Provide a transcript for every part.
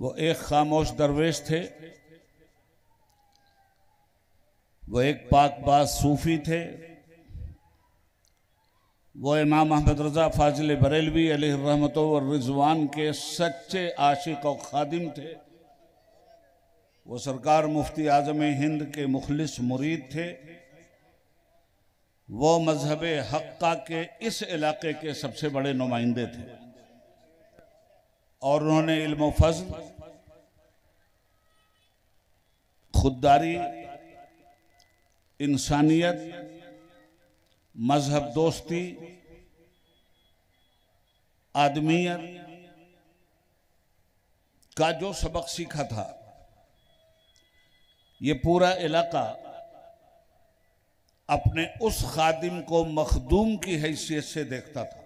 वो एक खामोश दरवेश थे, वो एक पाकबाज सूफी थे, वो इमाम अहमद रज़ा फ़ाज़िल बरेलवी अलैहिर्रहमतु व रिज़वान के सच्चे आशिक और खादिम थे, वो सरकार मुफ्ती आजम हिंद के मुखलिस मुरीद थे, वो मजहब हक़्क़ा के इस इलाके के सबसे बड़े नुमाइंदे थे और उन्होंने इल्म व फज़ल, खुददारी, इंसानियत, मजहब दोस्ती, आदमियत का जो सबक सीखा था, ये पूरा इलाका अपने उस खादिम को मखदूम की हैसियत से देखता था।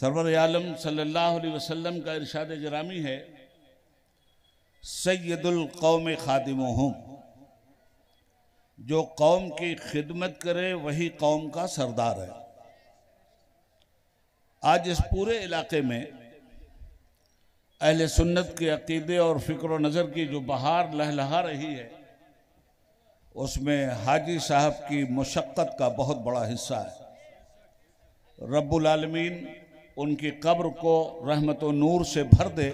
सरवर आलम सल्लल्लाहु अलैहि वसल्लम का इरशाद गिरामी है, सैयदुल कौम खादिमुहुम, जो कौम की खिदमत करे वही कौम का सरदार है। आज इस पूरे इलाके में अहले सुन्नत के अकीदे और फिक्र नज़र की जो बहार लहलहा रही है, उसमें हाजी साहब की मशक्क़त का बहुत बड़ा हिस्सा है। रब्बुल आलमीन उनकी कब्र को रहमत और नूर से भर दे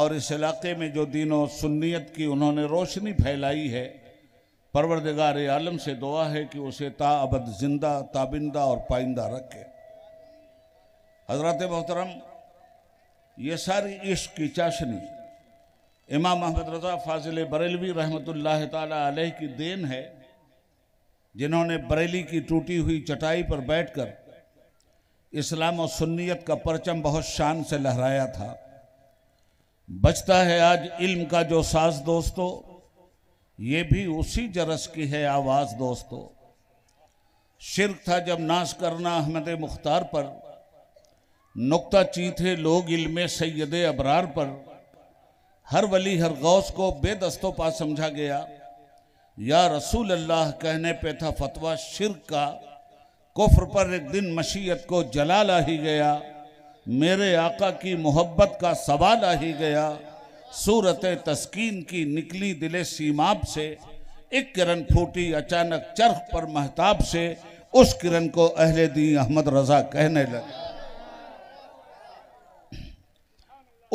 और इस इलाके में जो दीन और सुन्नियत की उन्होंने रोशनी फैलाई है, परवरदिगार आलम से दुआ है कि उसे ताअबद जिंदा, ताबिंदा और पाइंदा रखे। हजरत मोहतरम, ये सारी इश्क की चाशनी इमाम अहमद रज़ा फ़ाज़िल बरेलवी रहमतुल्लाह ताला अलैह की देन है, जिन्होंने बरेली की टूटी हुई चटाई पर बैठकर इस्लाम और सुन्नियत का परचम बहुत शान से लहराया था। बचता है आज इल्म का जो साज दोस्तों, ये भी उसी जरस की है आवाज़ दोस्तों। शिर्क था जब नाश करना अहमद मुख्तार पर, नुक्ता ची थे लोग इल्म सैयद अबरार पर, हर वली हर गौस को बेदस्तों पा समझा गया, या रसूल अल्लाह कहने पे था फतवा शिर्क का, कुफ्र पर एक दिन मशीयत को जला ला ही गया, मेरे आका की मोहब्बत का सवाल आ ही गया, सूरत तस्कीन की निकली दिले सीमाब से, एक किरण फूटी अचानक चरख पर महताब से, उस किरण को अहले दीन अहमद रज़ा कहने लगे,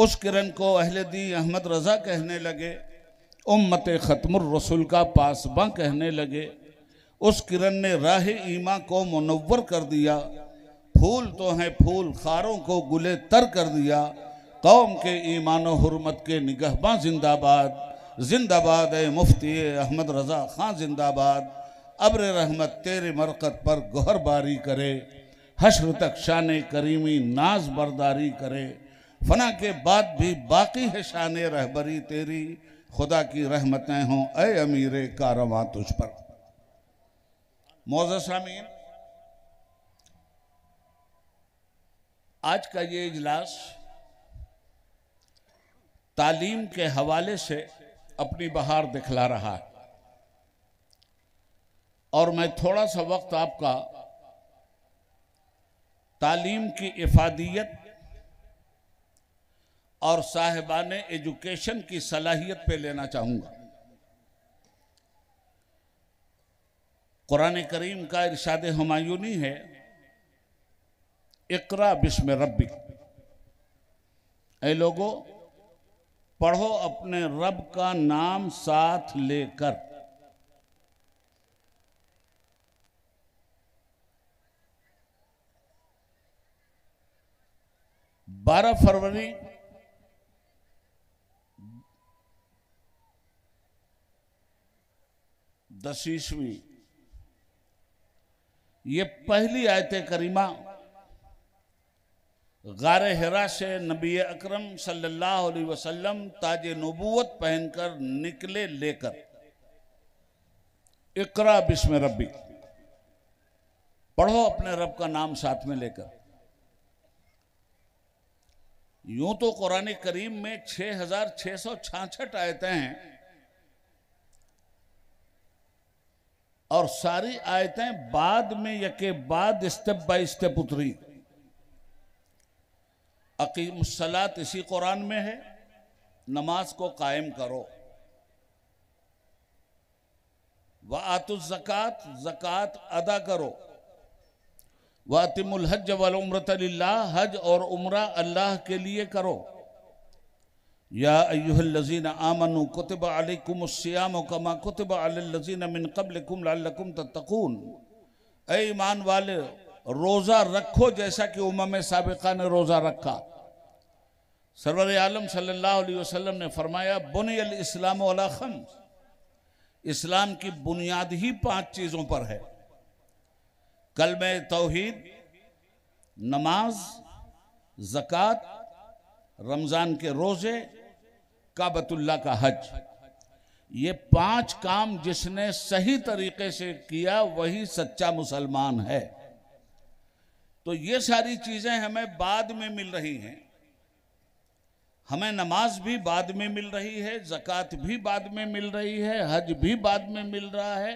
उस किरण को अहले दीन अहमद रज़ा कहने लगे, उम्मत ख़त्मुर रसूल का पासबां कहने लगे, उस किरण ने राह ईमा को मुनव्वर कर दिया, फूल तो हैं फूल खारों को गुले तर कर दिया, कौम के ईमान और हुर्मत के निगहबां जिंदाबाद, जिंदाबाद ए मुफ्ती अहमद रज़ा खां जिंदाबाद, अब्र रहमत तेरे मरकत पर गौहर बारी करे, हश्र तक शान करीमी नाज बरदारी करे, फना के बाद भी बाकी है शान रहबरी तेरी, खुदा की रहमतें हों ए अमीर कारवां तुझ पर। मोअज़्ज़ज़ सामीन, आज का ये इजलास तालीम के हवाले से अपनी बहार दिखला रहा है और मैं थोड़ा सा वक्त आपका तालीम की इफादियत और साहिबान एजुकेशन की सलाहियत पे लेना चाहूँगा। कुरान करीम का इरशाद हुमायूनी है, इकरा बिस्म रब्बिक, ऐ लोगों पढ़ो अपने रब का नाम साथ लेकर। बारह फरवरी 10 ईस्वी, ये पहली आयत करीमा गारे हिरा से नबी अकरम सल्लल्लाहु अलैहि वसल्लम ताजे नबूवत पहनकर निकले लेकर, इकरा बिस्म रब्बी, पढ़ो अपने रब का नाम साथ में लेकर। यूं तो कुरान करीम में 6666 आयतें हैं और सारी आयतें बाद में यके बाद स्टेप बाय स्टेप उतरी। अक़ीमुस्सलात इसी कुरान में है, नमाज को कायम करो। व आतुज़ ज़कात, ज़कात अदा करो। व अतिमुल हज वल उम्रत लिल्लाह, हज और उम्रा अल्लाह के लिए करो। या अय्युहल्लज़ीना आमनू कुतिब अलैकुमुस्सियाम कमा कुतिब अलल्लज़ीना मिन क़ब्लिकुम लअल्लकुम तत्तकून। ऐ ईमान वाले, रोज़ा रखो जैसा कि उम्म साबिक़ा ने रोज़ा रखा। सरवर आलम सल्लल्लाहु अलैहि वसल्लम ने फरमाया, बुनियल इस्लाम अला खम्स, इस्लाम की बुनियाद ही 5 चीज़ों पर है। कलमे तौहीद, नमाज, ज़कात, रमज़ान के रोज़े, काबतुल्लाह का हज। ये 5 काम जिसने सही तरीके से किया वही सच्चा मुसलमान है। तो ये सारी चीज़ें हमें बाद में मिल रही हैं। हमें नमाज भी बाद में मिल रही है, ज़कात भी बाद में मिल रही है, हज भी बाद में मिल रहा है,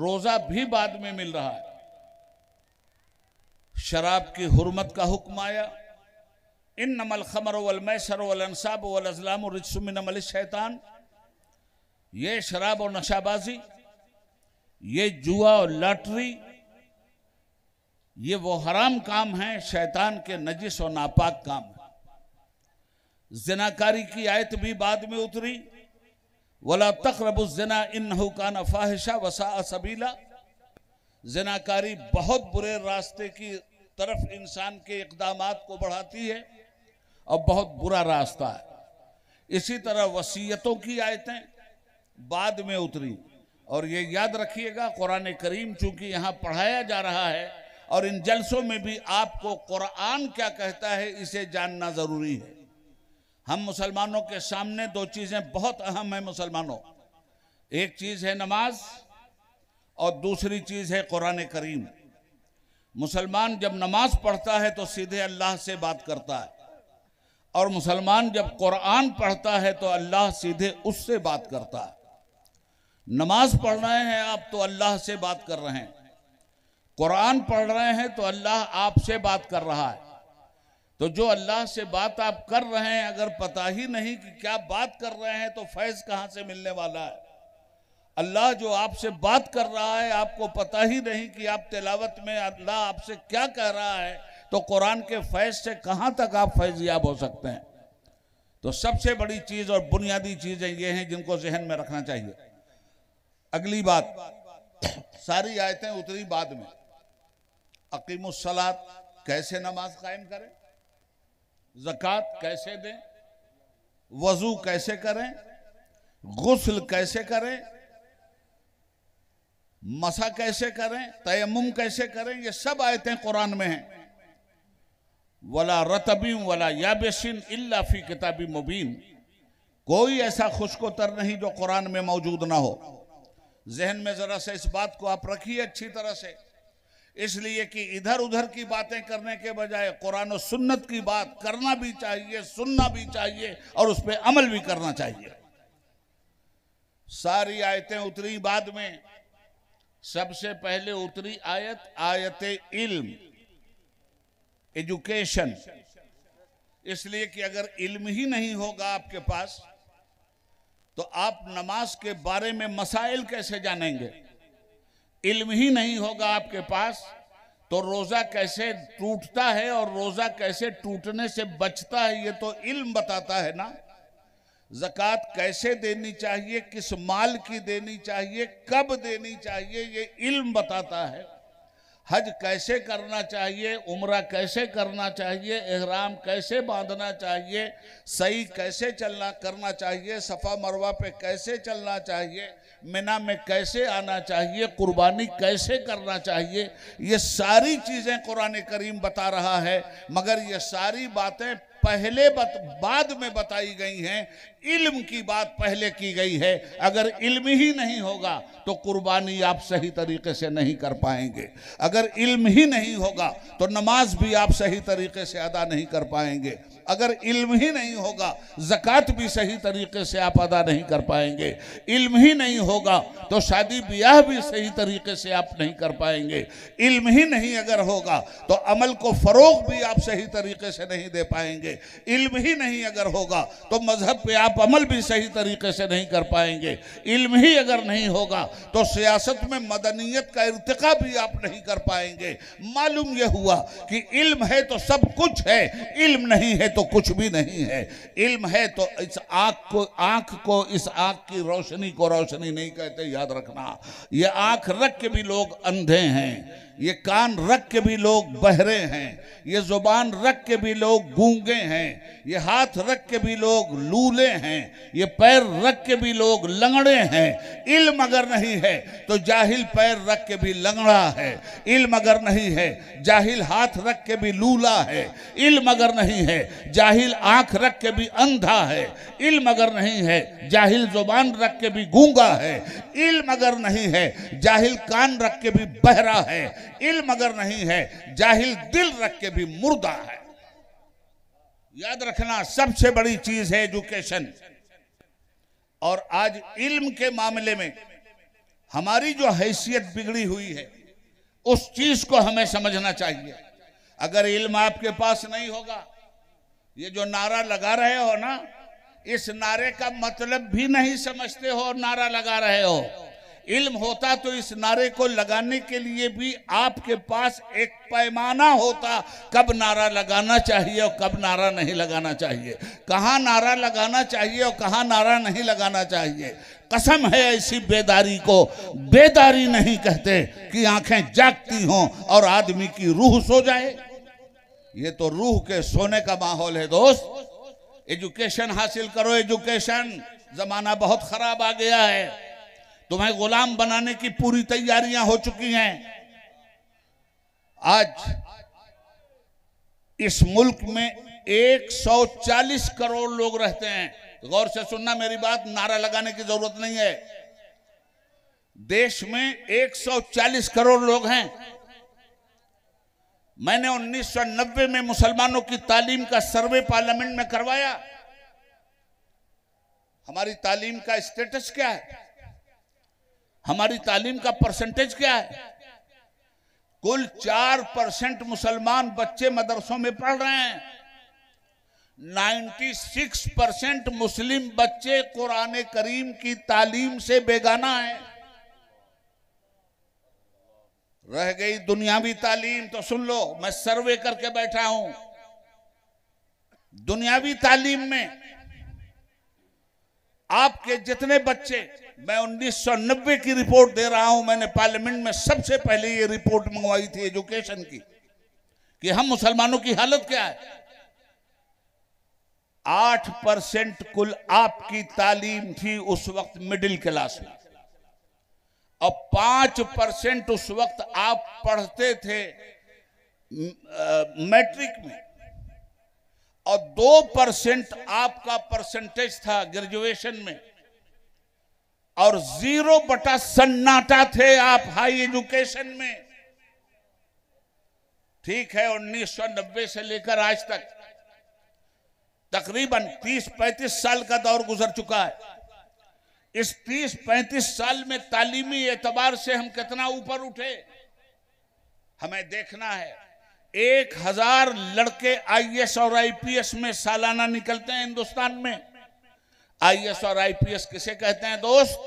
रोज़ा भी बाद में मिल रहा है। शराब की हुर्मत का हुक्म आया, इन्नमल खमर वल मैसर वल अंसाब वल अज़लाम रिज्सुम मिन अमल शैतान। ये शराब और नशाबाजी, ये जुआ और लॉटरी, ये वो हराम काम हैं, शैतान के नजिस और नापाक काम है। जिनाकारी की आयत भी बाद में उतरी, वला तक़रबुज़्ज़िना इन्नहु काना फ़ाहिशा वसाअ सबीला। जिनाकारी बहुत बुरे रास्ते की तरफ इंसान के इक़दामात को बढ़ाती है और बहुत बुरा रास्ता है। इसी तरह वसीयतों की आयतें बाद में उतरी। और ये याद रखिएगा, कुरान करीम चूँकि यहाँ पढ़ाया जा रहा है और इन जलसों में भी आपको कुरान क्या कहता है इसे जानना ज़रूरी है। हम मुसलमानों के सामने 2 चीज़ें बहुत अहम हैं मुसलमानों, एक चीज़ है नमाज और दूसरी चीज़ है कुरान करीम। मुसलमान जब नमाज पढ़ता है तो सीधे अल्लाह से बात करता है, और मुसलमान जब कुरान पढ़ता है तो अल्लाह सीधे उससे बात करता है। नमाज पढ़ रहे हैं आप तो अल्लाह से बात कर रहे हैं, कुरान पढ़ रहे हैं तो अल्लाह आपसे बात कर रहा है। तो जो अल्लाह से बात आप कर रहे हैं, अगर पता ही नहीं कि क्या बात कर रहे हैं तो फैज़ कहाँ से मिलने वाला है। अल्लाह जो आपसे बात कर रहा है, आपको पता ही नहीं कि आप तिलावत में अल्लाह आपसे क्या कह रहा है, तो कुरान के फैज़ से कहाँ तक आप फैज़याब हो सकते हैं। तो सबसे बड़ी चीज़ और बुनियादी चीज़ें ये हैं जिनको जहन में रखना चाहिए। अगली बात, सारी आयतें उतरी बाद में। अक़ीमुस्सलात, कैसे नमाज कायम करें, ज़कात कैसे दें, वज़ू कैसे करें, गुस्ल कैसे करें, मसा कैसे करें, तयम्मुम कैसे करें, ये सब आयतें कुरान में हैं। वला रतबी वला याबसिन इल्ला फी किताबी मुबीन, कोई ऐसा खुशकोतर नहीं जो कुरान में मौजूद ना हो। जहन में ज़रा से इस बात को आप रखिए अच्छी तरह से, इसलिए कि इधर उधर की बातें करने के बजाय कुरान और सुन्नत की बात करना भी चाहिए, सुनना भी चाहिए और उस पर अमल भी करना चाहिए। सारी आयतें उतरी बाद में। सबसे पहले उतरी आयत, आयते इल्म, एजुकेशन। इसलिए कि अगर इल्म ही नहीं होगा आपके पास तो आप नमाज के बारे में मसाइल कैसे जानेंगे। इल्म ही नहीं होगा आपके पास तो रोज़ा कैसे टूटता है और रोज़ा कैसे टूटने से बचता है ये तो इल्म बताता है ना। ज़कात कैसे देनी चाहिए, किस माल की देनी चाहिए, कब देनी चाहिए, ये इल्म बताता है। हज कैसे करना चाहिए, उम्रा कैसे करना चाहिए, एहराम कैसे बांधना चाहिए, सई कैसे चलना करना चाहिए, सफ़ा मरवा पे कैसे चलना चाहिए, मिना में कैसे आना चाहिए, कुर्बानी कैसे करना चाहिए, ये सारी चीज़ें कुरान करीम बता रहा है। मगर ये सारी बातें पहले बाद में बताई गई हैं, इल्म की बात पहले की गई है। अगर इल्म ही नहीं होगा तो कुर्बानी आप सही तरीके से नहीं कर पाएंगे, अगर इल्म ही नहीं होगा तो नमाज भी आप सही तरीके से अदा नहीं कर पाएंगे, अगर इल्म ही नहीं होगा ज़कात भी सही तरीके से आप अदा नहीं कर पाएंगे, इल्म ही नहीं होगा तो शादी ब्याह भी सही तरीके से आप नहीं कर पाएंगे, इल्म ही नहीं अगर होगा तो अमल को फ़रोग भी आप सही तरीके से नहीं दे पाएंगे, इल्म ही नहीं अगर होगा तो मजहब पे आप अमल भी सही तरीके से नहीं कर पाएंगे, इल्म ही अगर नहीं होगा तो सियासत में मदनियत का इर्तिका भी आप नहीं कर पाएंगे। मालूम यह हुआ कि इल्म है तो सब कुछ है, इल्म नहीं है तो कुछ भी नहीं है। इल्म है तो इस आँख को इस आँख की रोशनी को रोशनी नहीं कहते, याद रखना। ये आँख रख के भी लोग अंधे हैं, ये कान रख के भी लोग बहरे हैं, ये जुबान रख के भी लोग गूंगे हैं, ये हाथ रख के भी लोग लूले हैं, ये पैर रख के भी लोग लंगड़े हैं। इल्म अगर नहीं है तो जाहिल पैर रख के भी लंगड़ा है, इल्म अगर नहीं है जाहिल हाथ रख के भी लूला है, इल्म अगर नहीं है जाहिल आँख रख के भी अंधा है, इल्म अगर नहीं है जाहिल जुबान रख के भी गूंगा है, इल्म अगर नहीं है जाहिल कान रख के भी बहरा है, इल्म अगर नहीं है जाहिल दिल रख के भी मुर्दा है। याद रखना, सबसे बड़ी चीज है एजुकेशन। और आज इल्म के मामले में हमारी जो हैसियत बिगड़ी हुई है उस चीज को हमें समझना चाहिए। अगर इल्म आपके पास नहीं होगा, ये जो नारा लगा रहे हो ना, इस नारे का मतलब भी नहीं समझते हो, नारा लगा रहे हो। इल्म होता तो इस नारे को लगाने के लिए भी आपके पास एक पैमाना होता, कब नारा लगाना चाहिए और कब नारा नहीं लगाना चाहिए, कहाँ नारा लगाना चाहिए और कहाँ नारा नहीं लगाना चाहिए। कसम है ऐसी बेदारी को बेदारी नहीं कहते कि आंखें जागती हों और आदमी की रूह सो जाए। ये तो रूह के सोने का माहौल है दोस्त। एजुकेशन हासिल करो, एजुकेशन। जमाना बहुत खराब आ गया है, तुम्हें गुलाम बनाने की पूरी तैयारियां हो चुकी हैं। आज इस मुल्क में 140 करोड़ लोग रहते हैं। गौर से सुनना मेरी बात, नारा लगाने की जरूरत नहीं है। देश में 140 करोड़ लोग हैं। मैंने 1990 में मुसलमानों की तालीम का सर्वे पार्लियामेंट में करवाया। हमारी तालीम का स्टेटस क्या है, हमारी तालीम का परसेंटेज क्या है? कुल 4% मुसलमान बच्चे मदरसों में पढ़ रहे हैं। 96% मुस्लिम बच्चे कुरान करीम की तालीम से बेगाना है। रह गई दुनियावी तालीम, तो सुन लो, मैं सर्वे करके बैठा हूं। दुनियावी तालीम में आपके जितने बच्चे, मैं 1990 की रिपोर्ट दे रहा हूं, मैंने पार्लियामेंट में सबसे पहले ये रिपोर्ट मंगवाई थी एजुकेशन की कि हम मुसलमानों की हालत क्या है। 8% कुल आपकी तालीम थी उस वक्त मिडिल क्लास में, और 5% उस वक्त आप पढ़ते थे मैट्रिक में, और 2% आपका परसेंटेज था ग्रेजुएशन में, और 0/सन्नाटा थे आप हाई एजुकेशन में। ठीक है, 1990 से लेकर आज तक तकरीबन 30-35 साल का दौर गुजर चुका है। इस 30-35 साल में तालीमी एतबार से हम कितना ऊपर उठे, हमें देखना है। 1000 लड़के IS और IPS में सालाना निकलते हैं हिंदुस्तान में। IS और IPS किसे कहते हैं दोस्त?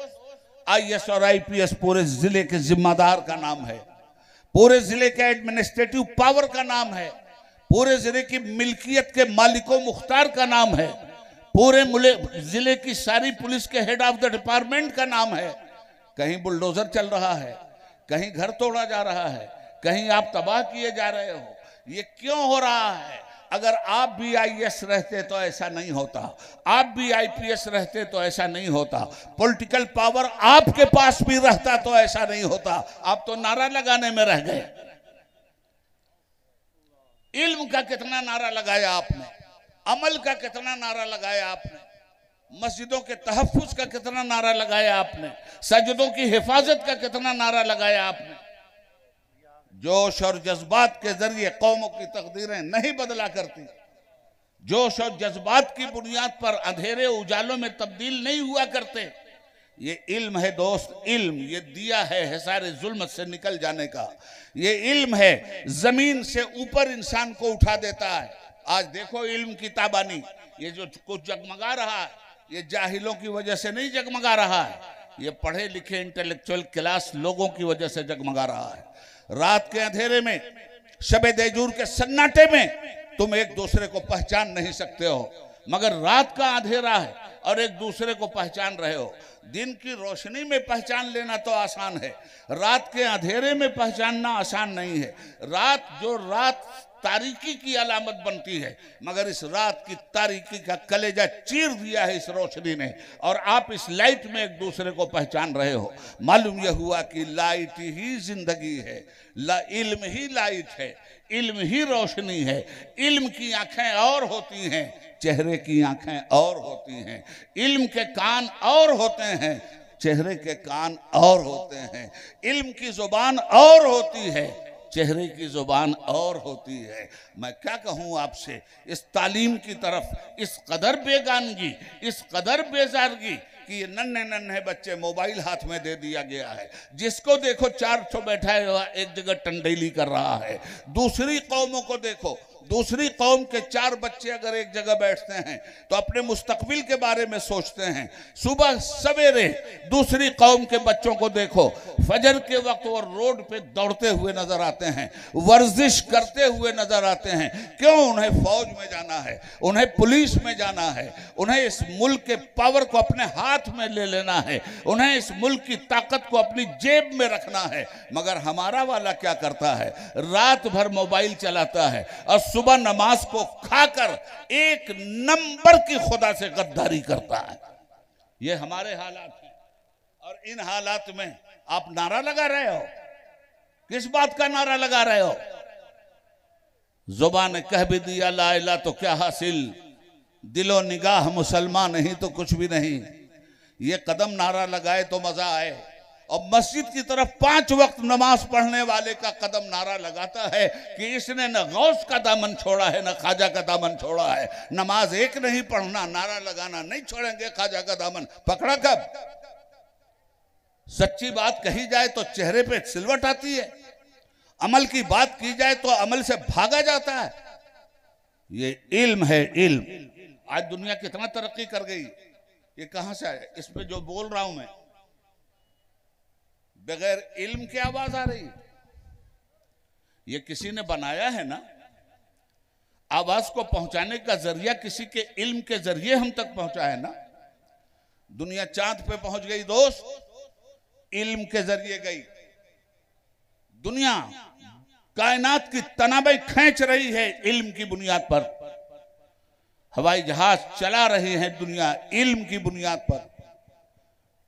IS और IPS पूरे जिले के जिम्मेदार का नाम है, पूरे जिले के एडमिनिस्ट्रेटिव पावर का नाम है, पूरे जिले की मिल्कियत के मालिको मुख्तार का नाम है, पूरे जिले की सारी पुलिस के हेड ऑफ द डिपार्टमेंट का नाम है। कहीं बुलडोजर चल रहा है, कहीं घर तोड़ा जा रहा है, कहीं आप तबाह किए जा रहे हो। ये क्यों हो रहा है? अगर आप भी IS रहते तो ऐसा नहीं होता, आप भी IPS रहते तो ऐसा नहीं होता, पॉलिटिकल पावर आपके पास भी रहता तो ऐसा नहीं होता। आप तो नारा लगाने में रह गए। इल्म का कितना नारा लगाया आपने, अमल का कितना नारा लगाया आपने, मस्जिदों के तहफ्फुज़ का कितना नारा लगाया आपने, सजदों की हिफाजत का कितना नारा लगाया आपने। जोश और जज्बात के जरिए कौमों की तकदीरें नहीं बदला करती, जोश और जज्बात की बुनियाद पर अंधेरे उजालों में तब्दील नहीं हुआ करते। ये इल्म है दोस्त, इल्म ये दिया है हिसारे जुल्मत से निकल जाने का, ये इल्म है जमीन से ऊपर इंसान को उठा देता है। आज देखो इल्म की ताबानी, ये जो कुछ जगमगा रहा है ये जाहिलों की वजह से नहीं जगमगा रहा है, ये पढ़े लिखे इंटेलेक्चुअल क्लास लोगों की वजह से जगमगा रहा है। रात के अंधेरे में, शब देजूर के सन्नाटे में तुम एक दूसरे को पहचान नहीं सकते हो, मगर रात का अंधेरा है और एक दूसरे को पहचान रहे हो। दिन की रोशनी में पहचान लेना तो आसान है, रात के अंधेरे में पहचानना आसान नहीं है। रात जो रात तारीकी की अलामत बनती है, मगर इस रात की तारीकी का कलेजा चीर दिया है इस रोशनी ने, और आप इस लाइट में एक दूसरे को पहचान रहे हो। मालूम यह हुआ कि लाइट ही जिंदगी है, इल्म ही लाइट है, इल्म ही रोशनी है। इल्म की आंखें और होती हैं, चेहरे की आंखें और होती हैं, इल्म के कान और होते हैं, चेहरे के कान और होते हैं, इल्म की जुबान और होती है, चेहरे की जुबान और होती है। मैं क्या कहूँ आपसे, इस तालीम की तरफ इस कदर बेगानगी, इस कदर बेजारगी कि ये नन्हे नन्हे बच्चे मोबाइल हाथ में दे दिया गया है। जिसको देखो 400 बैठा हुआ एक जगह टंडेली कर रहा है। दूसरी कौमों को देखो, दूसरी कौम के 4 बच्चे अगर एक जगह बैठते हैं तो अपने मुस्तकबिल के बारे में सोचते हैं। सुबह सवेरे दूसरी कौम के बच्चों को देखो, फजर के वक्त वो रोड पे दौड़ते हुए नजर आते हैं, वर्जिश करते हुए नजर आते हैं। क्यों? उन्हें फौज में जाना है, उन्हें पुलिस में जाना है, उन्हें इस मुल्क के पावर को अपने हाथ में ले लेना है, उन्हें इस मुल्क की ताकत को अपनी जेब में रखना है। मगर हमारा वाला क्या करता है? रात भर मोबाइल चलाता है और सुबह नमाज को खाकर एक नंबर की खुदा से गद्दारी करता है। ये हमारे हालात हैं, और इन हालात में आप नारा लगा रहे हो। किस बात का नारा लगा रहे हो? जुबान ने कह भी दिया ला इला तो क्या हासिल, दिलो निगाह मुसलमान नहीं तो कुछ भी नहीं। ये कदम नारा लगाए तो मजा आए। और मस्जिद की तरफ 5 वक्त नमाज पढ़ने वाले का कदम नारा लगाता है कि इसने न गौस का दामन छोड़ा है न खाजा का दामन छोड़ा है। नमाज एक नहीं पढ़ना, नारा लगाना, नहीं छोड़ेंगे खाजा का दामन। पकड़ा कब? सच्ची बात कही जाए तो चेहरे पे सिलवट आती है, अमल की बात की जाए तो अमल से भागा जाता है। ये इल्म है, इल्म। आज दुनिया कितना तरक्की कर गई, ये कहां से आया? इस पे जो बोल रहा हूं मैं बगैर इल्म की आवाज आ रही है। ये किसी ने बनाया है ना, आवाज को पहुंचाने का जरिया किसी के इल्म के जरिए हम तक पहुंचा है ना। दुनिया चांद पे पहुंच गई दोस्त, इल्म के जरिए गई। दुनिया कायनात की तनाबे खींच रही है इल्म की बुनियाद पर। हवाई जहाज चला रही है दुनिया इल्म की बुनियाद पर।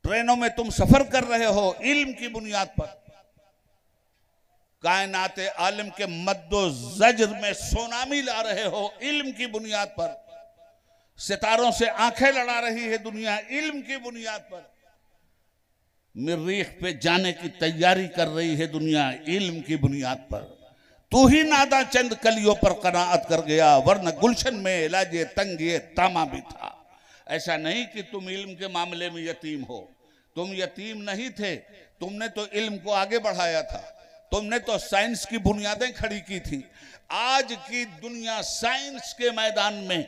ट्रेनों में तुम सफर कर रहे हो इल्म की बुनियाद पर। कायनात आलम के मद्दो जज्र में सोनामी ला रहे हो इल्म की बुनियाद पर। सितारों से आंखें लड़ा रही है दुनिया इल्म की बुनियाद पर। मरीख पे जाने की तैयारी कर रही है दुनिया इल्म की बुनियाद पर। तू ही नादा चंद कलियों पर कनाअत कर गया, वरना गुलशन में इलाजे तंगे तामा भी था। ऐसा नहीं कि तुम इल्म के मामले में यतीम हो, तुम यतीम नहीं थे। तुमने तो इल्म को आगे बढ़ाया था, तुमने तो साइंस की बुनियादें खड़ी की थी। आज की दुनिया साइंस के मैदान में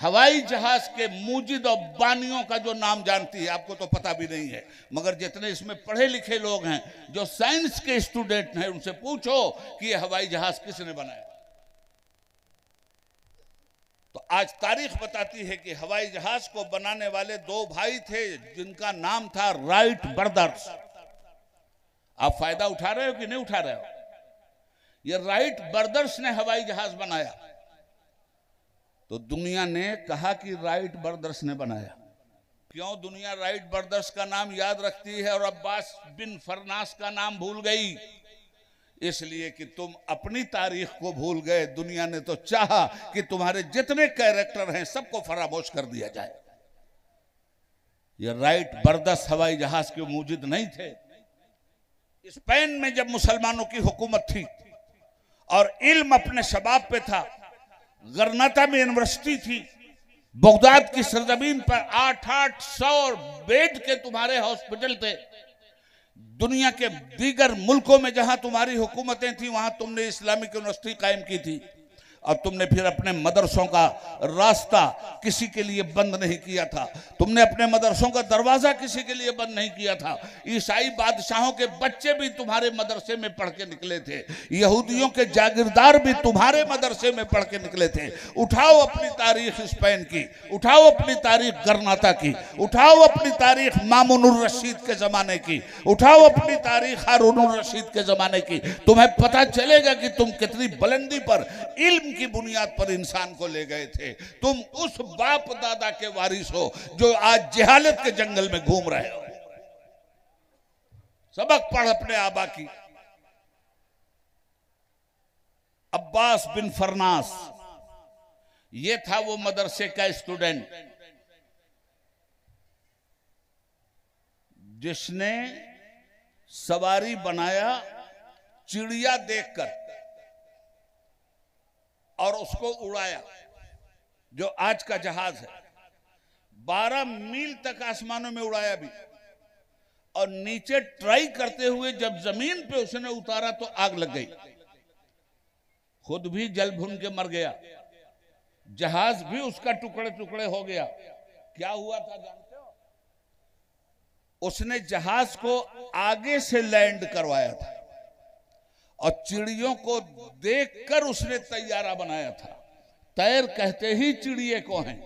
हवाई जहाज के मुजिद और बानियों का जो नाम जानती है, आपको तो पता भी नहीं है। मगर जितने इसमें पढ़े लिखे लोग हैं जो साइंस के स्टूडेंट हैं, उनसे पूछो कि यह हवाई जहाज किसने बनाया, तो आज तारीख बताती है कि हवाई जहाज को बनाने वाले 2 भाई थे जिनका नाम था राइट ब्रदर्स। आप फायदा उठा रहे हो कि नहीं उठा रहे हो? ये राइट ब्रदर्स ने हवाई जहाज बनाया, तो दुनिया ने कहा कि राइट ब्रदर्स ने बनाया। क्यों दुनिया राइट ब्रदर्स का नाम याद रखती है और अब्बास बिन फरनास का नाम भूल गई? इसलिए कि तुम अपनी तारीख को भूल गए। दुनिया ने तो चाहा कि तुम्हारे जितने कैरेक्टर हैं सबको फरामोश कर दिया जाए। ये राइट ब्रदर्स हवाई जहाज के मौजूद नहीं थे। स्पेन में जब मुसलमानों की हुकूमत थी और इल्म अपने शबाब पे था, गर्नाता में यूनिवर्सिटी थी, बगदाद की सरजमीन पर 800-800 बेड के तुम्हारे हॉस्पिटल थे। दुनिया के दीगर मुल्कों में जहां तुम्हारी हुकूमतें थी वहां तुमने इस्लामिक यूनिवर्सिटी कायम की थी और तुमने फिर अपने मदरसों का रास्ता किसी के लिए बंद नहीं किया था, तुमने अपने मदरसों का दरवाजा किसी के लिए बंद नहीं किया था। ईसाई बादशाहों के बच्चे भी तुम्हारे मदरसे में पढ़ के निकले थे, यहूदियों के जागीरदार भी तुम्हारे मदरसे में पढ़ के निकले थे। उठाओ अपनी तारीख स्पेन की, उठाओ अपनी तारीख गर्नाता की, उठाओ अपनी तारीख मामूनुर रशीद के ज़माने की, उठाओ अपनी तारीख हारूनुर रशीद के ज़माने की। तुम्हें पता चलेगा कि तुम कितनी बुलंदी पर इल्म की बुनियाद पर इंसान को ले गए थे। तुम उस बाप दादा के वारिस हो जो आज जहालत के जंगल में घूम रहे हो। सबक पढ़ अपने आबा की। अब्बास बिन फरनास, ये था वो मदरसे का स्टूडेंट जिसने सवारी बनाया चिड़िया देखकर और उसको उड़ाया, जो आज का जहाज है। 12 मील तक आसमानों में उड़ाया भी, और नीचे ट्राई करते हुए जब जमीन पे उसने उतारा तो आग लग गई। खुद भी जल भून के मर गया, जहाज भी उसका टुकड़े टुकड़े हो गया। क्या हुआ था जानते हो? उसने जहाज को आगे से लैंड करवाया था और चिड़ियों को देखकर उसने तैयारा बनाया था। तैर कहते ही चिड़िए को हैं,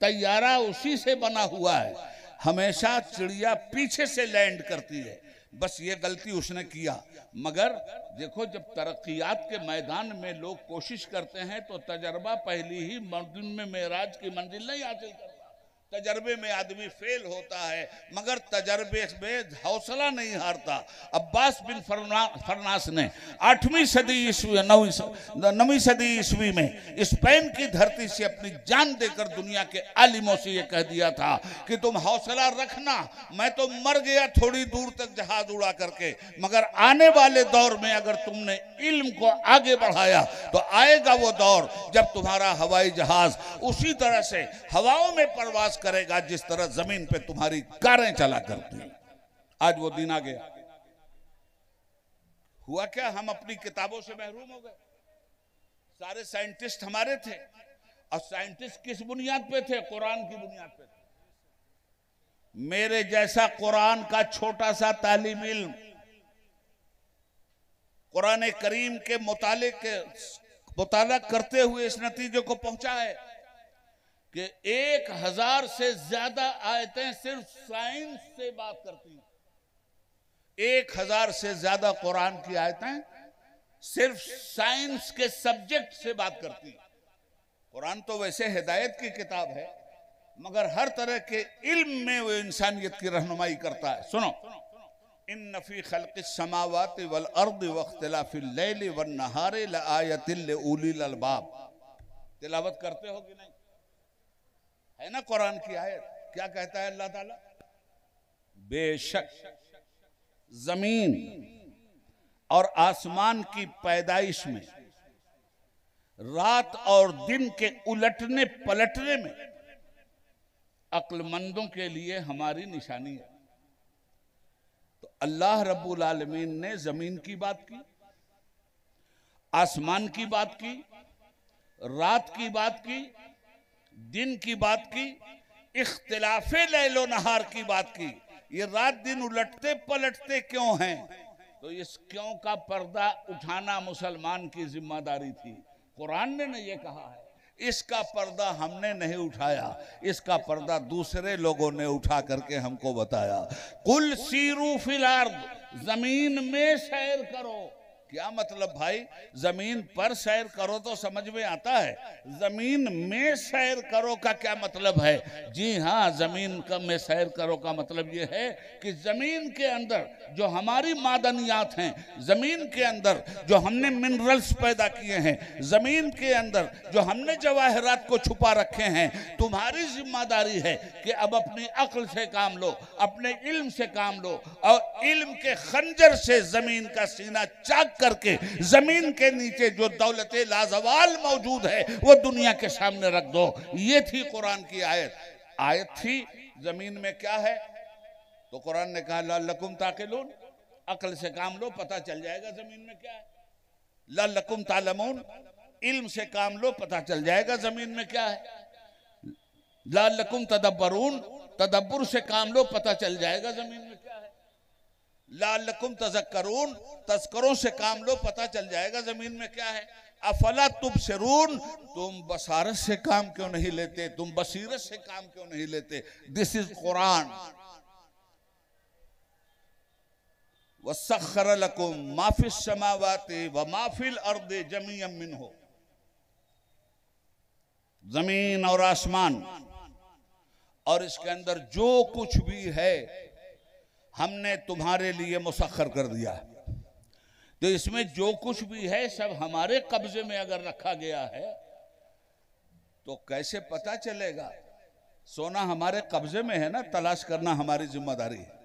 तैयारा उसी से बना हुआ है। हमेशा चिड़िया पीछे से लैंड करती है, बस ये गलती उसने किया। मगर देखो, जब तरक्कियात के मैदान में लोग कोशिश करते हैं तो तजर्बा पहली ही मंजिल में मेराज की मंजिल नहीं हासिल करता। तजर्बे में आदमी फेल होता है मगर तजर्बे में हौसला नहीं हारता। अब्बास बिन फरनास ने 8वीं सदी ईस्वी 9वीं सदी ईस्वी में स्पेन की धरती से अपनी जान देकर दुनिया के आलिमों से ये कह दिया था कि तुम हौसला रखना, मैं तो मर गया थोड़ी दूर तक जहाज उड़ा करके, मगर आने वाले दौर में अगर तुमने इल्म को आगे बढ़ाया तो आएगा वो दौर जब तुम्हारा हवाई जहाज उसी तरह से हवाओं में परवास करेगा जिस तरह जमीन पे तुम्हारी कारें चला करती हैं। आज वो दिन आ गया। हुआ क्या, हम अपनी किताबों से महरूम हो गए। सारे साइंटिस्ट हमारे थे, और साइंटिस्ट किस बुनियाद पे थे? कुरान की बुनियाद पे थे। मेरे जैसा कुरान का छोटा सा तालीम इल्म, कुरान करीम के मुताला करते हुए इस नतीजे को पहुंचा है कि 1000 से ज्यादा आयतें सिर्फ साइंस से बात करती हैं। 1000 से ज्यादा कुरान की आयतें सिर्फ साइंस के सब्जेक्ट से बात करती हैं। कुरान तो वैसे हिदायत की किताब है मगर हर तरह के इल्म में वो इंसानियत की रहनुमाई करता है। सुनो, इन्न फी खल्क़िस समावाति वल अर्दि वख्तिलाफिल लैलि वन नहारि लआयतिल लिउलिल अलबाब। तिलावत करते हो कि नहीं? है ना कुरान की आयत। क्या कहता है अल्लाह ताला? बेशक जमीन और आसमान की पैदाइश में, रात और दिन के उलटने पलटने में अक्लमंदों के लिए हमारी निशानी है। तो अल्लाह रब्बुल आलमीन ने जमीन की बात की, आसमान की बात की, रात की बात की, दिन की बात की, इख्तिलाफे लैलो नहार की बात की। ये रात दिन उलटते पलटते क्यों हैं? तो इस क्यों का पर्दा उठाना मुसलमान की जिम्मेदारी थी। कुरान ने नहीं ये कहा है। इसका पर्दा हमने नहीं उठाया, इसका पर्दा दूसरे लोगों ने उठा करके हमको बताया। कुल सीरू फिल अर्द, जमीन में सैर करो। क्या मतलब भाई, जमीन पर सैर करो तो समझ में आता है, जमीन में सैर करो का क्या मतलब है? जी हाँ, जमीन में सैर करो का मतलब ये है कि जमीन के अंदर जो हमारी मादनियात हैं, जमीन के अंदर जो हमने मिनरल्स पैदा किए हैं, जमीन के अंदर जो हमने जवाहरात को छुपा रखे हैं, तुम्हारी जिम्मेदारी है कि अब अपनी अक्ल से काम लो, अपने इल्म से काम लो और इल्म के खंजर से जमीन का सीना चाक करके जमीन के नीचे जो दौलतें लाजवाल मौजूद है वो दुनिया के सामने रख दो। ये थी कुरान की आयत। आयत थी जमीन में क्या है, तो कुरान ने कहा लल्लकुम ताकिलून, अक्ल से काम लो, पता चल जाएगा जमीन में क्या है। लल्लकुम तालमून, इल्म से काम लो, पता चल जाएगा जमीन में क्या है। लल्लकुम तदब्बरून, तदब्बुर से काम लो, पता चल जाएगा जमीन में क्या है। लल्लकुम तज़क्करून, तज़करों से काम लो, पता चल जाएगा जमीन में क्या है। अफला तुबसिरून, तुम बसारत से काम क्यों नहीं लेते, तुम बसीरत से काम क्यों नहीं लेते। This is Quran. वसख्खर लकुम मा फिस समावाति व मा फिल अर्दि जमीअन मिन्हु, जमीन और आसमान और इसके अंदर जो कुछ भी है हमने तुम्हारे लिए मुसख्खर कर दिया। तो इसमें जो कुछ भी है सब हमारे कब्जे में अगर रखा गया है तो कैसे पता चलेगा? सोना हमारे कब्जे में है ना, तलाश करना हमारी जिम्मेदारी है।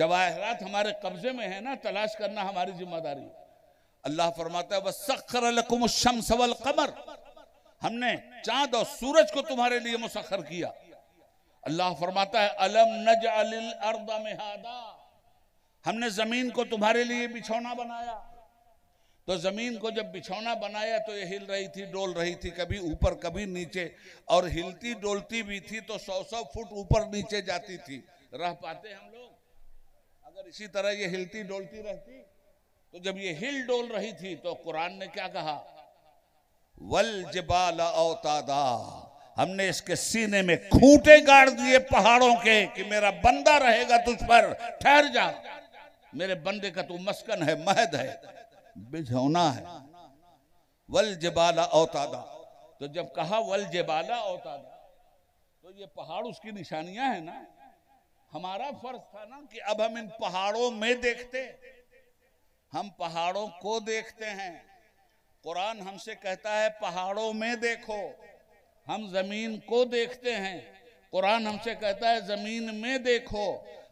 जवाहरात हमारे कब्जे में है ना, तलाश करना हमारी जिम्मेदारी है। अल्लाह फरमाता है वसख्खर लकुम अश-शम्स वल कमर, हमने चांद और सूरज को तुम्हारे लिए मुसख्खर किया। अल्लाह फरमाता है अलम नजअलिल अर्द मिहादा, हमने जमीन को तुम्हारे लिए बिछौना बनाया। तो जमीन को जब बिछौना बनाया तो ये हिल रही थी, डोल रही थी, कभी ऊपर कभी नीचे, और हिलती डोलती भी थी तो 100-100 फुट ऊपर नीचे जाती थी। रह पाते हम लोग अगर इसी तरह ये हिलती डोलती रहती? तो जब ये हिल डोल रही थी तो कुरान ने क्या कहा, वल जबाल औतादा, हमने इसके सीने में खूंटे गाड़ दिए पहाड़ों के कि मेरा बंदा रहेगा तुझ पर, ठहर जा, मेरे बंदे का तू मस्कन है, महद है, बिछौना है। वल जबाला औतादा, तो जब कहा वल जबाला औतादा तो ये पहाड़ उसकी निशानियां है ना। हमारा फर्ज था ना कि अब हम इन पहाड़ों में देखते, हम पहाड़ों को देखते हैं। कुरान हमसे कहता है पहाड़ों में देखो, हम जमीन को देखते हैं। कुरान हमसे कहता है जमीन में देखो,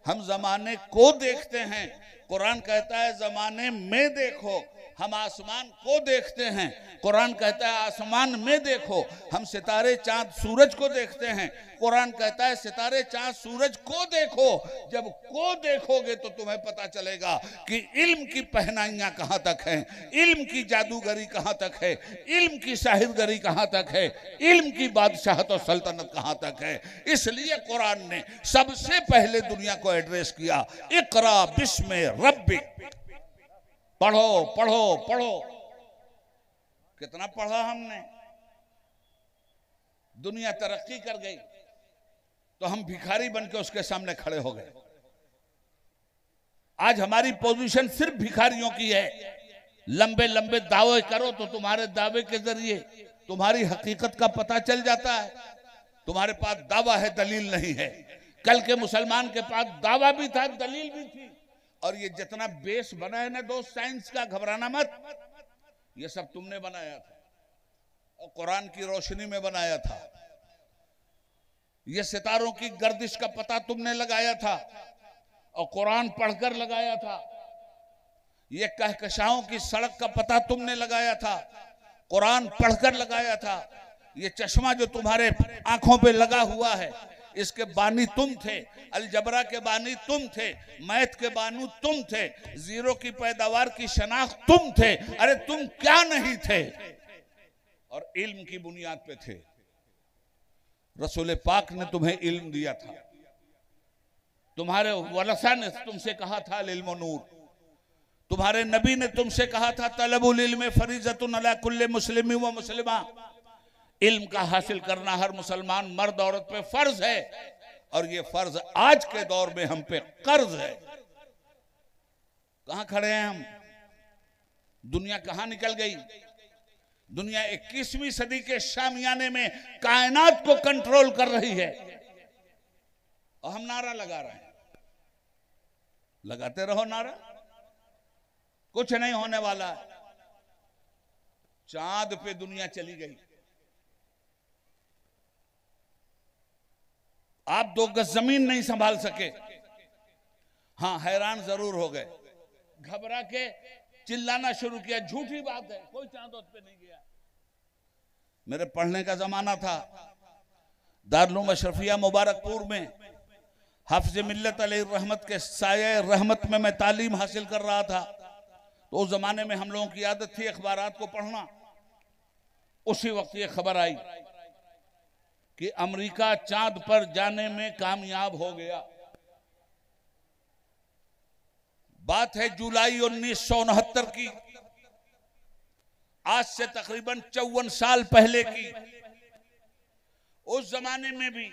हम जमाने को देखते हैं। कुरान कहता है जमाने में देखो, हम आसमान को देखते हैं। कुरान कहता है आसमान में देखो, हम सितारे चांद सूरज को देखते हैं। कुरान कहता है सितारे चांद सूरज को देखो, जब को देखोगे तो तुम्हें पता चलेगा कि इल्म की पहनाइयाँ कहाँ तक हैं, इल्म की जादूगरी कहाँ तक है, इल्म की साहिरगरी कहाँ तक है, इल्म की बादशाहत और सल्तनत कहाँ तक है। इसलिए कुरान ने सबसे पहले दुनिया को एड्रेस किया, इकरा बिस्मे रब्बिक, पढ़ो पढ़ो पढ़ो। कितना पढ़ा हमने? दुनिया तरक्की कर गई तो हम भिखारी बनकर उसके सामने खड़े हो गए। आज हमारी पोजीशन सिर्फ भिखारियों की है। लंबे लंबे दावे करो तो तुम्हारे दावे के जरिए तुम्हारी हकीकत का पता चल जाता है। तुम्हारे पास दावा है, दलील नहीं है। कल के मुसलमान के पास दावा भी था, दलील भी थी। और ये जितना बेस बना है ना दोस्त, साइंस का, घबराना मत, ये सब तुमने बनाया था और कुरान की रोशनी में बनाया था। ये सितारों की गर्दिश का पता तुमने लगाया था और कुरान पढ़कर लगाया था। ये कहकशाओं की सड़क का पता तुमने लगाया था, कुरान पढ़कर लगाया था। ये चश्मा जो तुम्हारे आंखों पे लगा हुआ है, इसके बानी तुम थे, अलजबरा के बानी तुम थे, मैथ के बानी तुम थे, जीरो की पैदावार की शनाख्त तुम थे। अरे तुम क्या नहीं थे, और इल्म की बुनियाद पे थे। रसूल पाक ने तुम्हें इल्म दिया था। तुम्हारे वलसा ने तुमसे कहा था इल्म नूर, तुम्हारे नबी ने तुमसे कहा था तलबुल इल्म फरीजतुन अला कुल्ले मुस्लिम व मुस्लिमा, इल्म का हासिल करना हर मुसलमान मर्द औरत पे फर्ज है। और ये फर्ज आज के दौर में हम पे कर्ज है। कहां खड़े हैं हम? दुनिया कहाँ निकल गई? दुनिया 21वीं सदी के शामियाने में कायनात को कंट्रोल कर रही है और हम नारा लगा रहे हैं। लगाते रहो नारा, कुछ नहीं होने वाला। चांद पे दुनिया चली गई। आप 2 गज जमीन नहीं संभाल सके। हाँ, हैरान जरूर हो गए, घबरा के चिल्लाना शुरू किया, झूठी बात है, कोई चांद उस पे नहीं गया। मेरे पढ़ने का जमाना था, दारुल अशरफिया मुबारकपुर में हफज मिल्लत अली रहमत के साये रहमत में मैं तालीम हासिल कर रहा था। तो उस जमाने में हम लोगों की आदत थी अखबारात को पढ़ना। उसी वक्त ये खबर आई कि अमेरिका चांद पर जाने में कामयाब हो गया। बात है जुलाई 1969 की, आज से तकरीबन 54 साल पहले की। उस जमाने में भी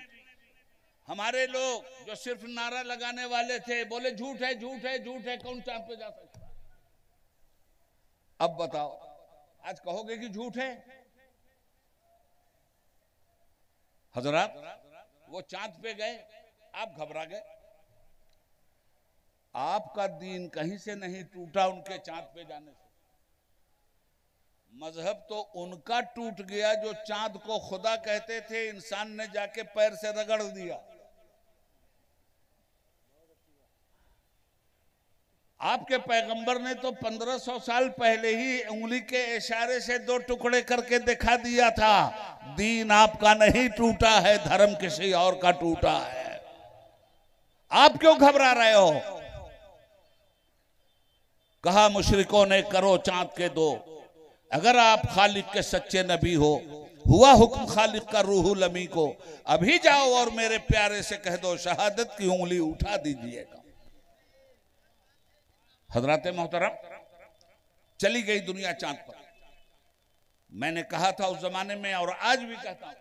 हमारे लोग जो सिर्फ नारा लगाने वाले थे, बोले झूठ है झूठ है झूठ है, कौन चांद पे जा सकता? अब बताओ, आज कहोगे कि झूठ है? हजरात, वो चांद पे गए, आप घबरा गए। आपका दीन कहीं से नहीं टूटा उनके चांद पे जाने से। मजहब तो उनका टूट गया जो चांद को खुदा कहते थे, इंसान ने जाके पैर से रगड़ दिया। आपके पैगंबर ने तो 1500 साल पहले ही उंगली के इशारे से 2 टुकड़े करके दिखा दिया था। दीन आपका नहीं टूटा है, धर्म किसी और का टूटा है। आप क्यों घबरा रहे हो? कहा मुशरिकों ने, करो चांद के दो, अगर आप खालिक के सच्चे नबी हो। हुआ हुक्म खालिक का रूहुल अमी को, अभी जाओ और मेरे प्यारे से कह दो शहादत की उंगली उठा दीजिएगा। हजरात मोहतरम, चली गई दुनिया चांद पर। मैंने कहा था उस जमाने में और आज भी कहता हूं,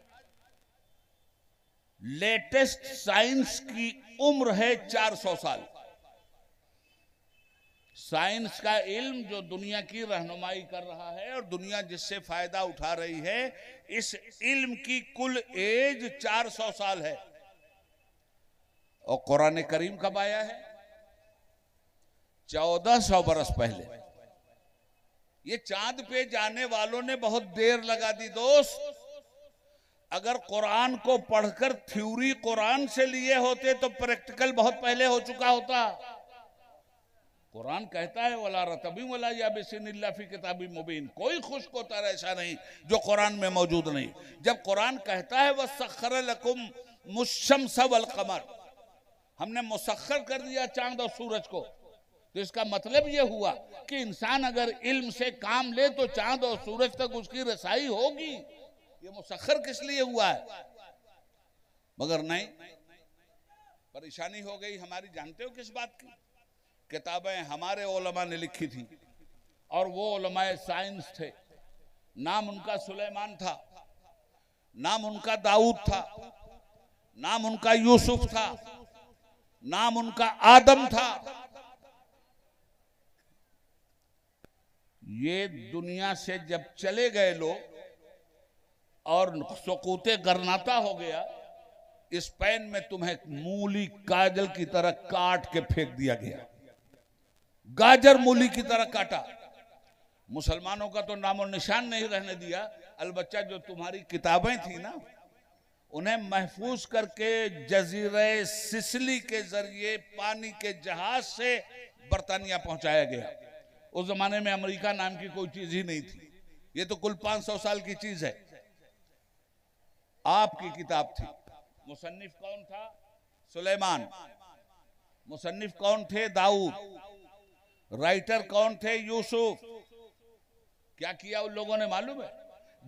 लेटेस्ट साइंस की उम्र है 400 साल। साइंस का इल्म जो दुनिया की रहनुमाई कर रहा है और दुनिया जिससे फायदा उठा रही है, इस इल्म की कुल एज 400 साल है। और कुरान करीम कब आया है? 1400 बरस पहले। ये चांद पे जाने वालों ने बहुत देर लगा दी दोस्त। अगर कुरान को पढ़कर थ्योरी कुरान से लिए होते तो प्रैक्टिकल बहुत पहले हो चुका होता। कुरान कहता है वला रतबी वला याबिसिन इल्ला फी किताबी मुबीन, कोई खुश्क होता ऐसा नहीं जो कुरान में मौजूद नहीं। जब कुरान कहता है वसख्खर लकुम मुश्शम्स वल कमर, हमने मुसख्खर कर दिया चांद और सूरज को, तो इसका मतलब ये हुआ कि इंसान अगर इल्म से काम ले तो चांद और सूरज तक उसकी रसाई होगी। ये मुसख्खर किस लिए हुआ है? मगर नहीं, परेशानी हो गई हमारी। जानते हो किस बात की? किताबें हमारे उलमा ने लिखी थी और वो उलमाए साइंस थे। नाम उनका सुलेमान था, नाम उनका दाऊद था, नाम उनका यूसुफ था, नाम उनका आदम था। ये दुनिया से जब चले गए लोग और सुकूते गर्नाता हो गया, स्पेन में तुम्हें मूली काजल की तरह काट के फेंक दिया गया। गाजर मूली की तरह काटा। मुसलमानों का तो नामो निशान नहीं रहने दिया। अलबच्चा जो तुम्हारी किताबें थी ना, उन्हें महफूज करके जजीरे सिसली के जरिए पानी के जहाज से बर्तानिया पहुंचाया गया। उस जमाने में अमेरिका नाम की कोई चीज ही नहीं थी। ये तो कुल 500 साल की चीज है। आपकी किताब थी। मुसन्निफ कौन था? सुलेमान। मुसन्निफ कौन थे? दाऊद। राइटर कौन थे? यूसुफ। क्या किया उन लोगों ने मालूम है?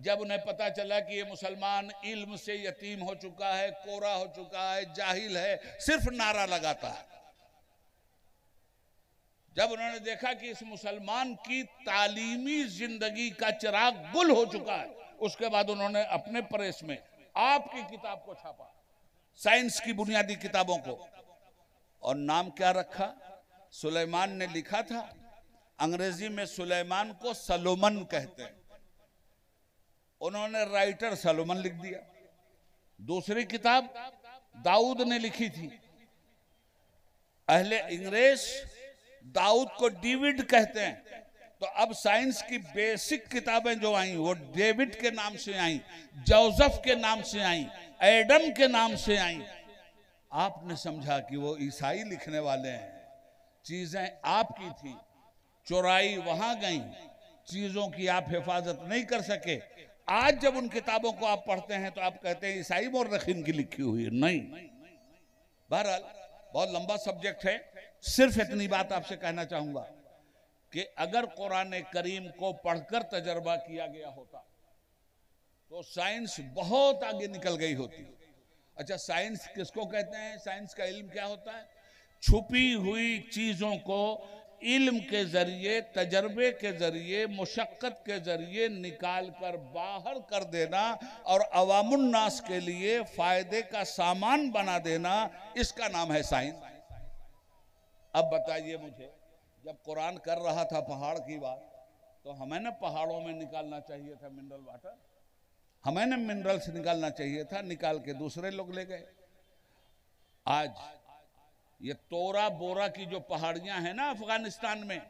जब उन्हें पता चला कि ये मुसलमान इल्म से यतीम हो चुका है, कोरा हो चुका है, जाहिल है, सिर्फ नारा लगाता है, जब उन्होंने देखा कि इस मुसलमान की तालीमी जिंदगी का चिराग गुल हो चुका है, उसके बाद उन्होंने अपने प्रेस में आपकी किताब को छापा, साइंस की बुनियादी किताबों को। और नाम क्या रखा? सुलेमान ने लिखा था अंग्रेजी में सुलेमान को सलोमन कहते हैं। उन्होंने राइटर सलोमन लिख दिया। दूसरी किताब दाऊद ने लिखी थी। अहले इंग्रेज दाऊद को डेविड कहते हैं। तो अब साइंस की बेसिक किताबें जो आई वो डेविड के नाम से आई, जोसेफ के नाम से आई, एडम के नाम से आई। आपने समझा कि वो ईसाई लिखने वाले हैं। चीजें आपकी थी, चोराई वहां गई, चीजों की आप हिफाजत नहीं कर सके। आज जब उन किताबों को आप पढ़ते हैं तो आप कहते हैं ईसाई मोर्रखीन की लिखी हुई है। नहीं, बहरहाल बहुत लंबा सब्जेक्ट है। सिर्फ इतनी बात आपसे कहना चाहूंगा कि अगर कुरान करीम को पढ़कर तजर्बा किया गया होता तो साइंस बहुत आगे निकल गई होती। अच्छा, साइंस किसको कहते हैं? साइंस का इल्म क्या होता है? छुपी हुई चीजों को इल्म के जरिए, तजर्बे के जरिए, मुशक्कत के जरिए निकाल कर बाहर कर देना और अवामुन्नास के लिए फायदे का सामान बना देना, इसका नाम है साइंस। अब बताइए मुझे, जब कुरान कर रहा था पहाड़ की बात तो हमें ना पहाड़ों में निकालना चाहिए था मिनरल वाटर, हमें ना मिनरल्स निकालना चाहिए था, निकाल के दूसरे लोग ले गए। आज ये तोरा बोरा की जो पहाड़ियां हैं ना अफगानिस्तान में,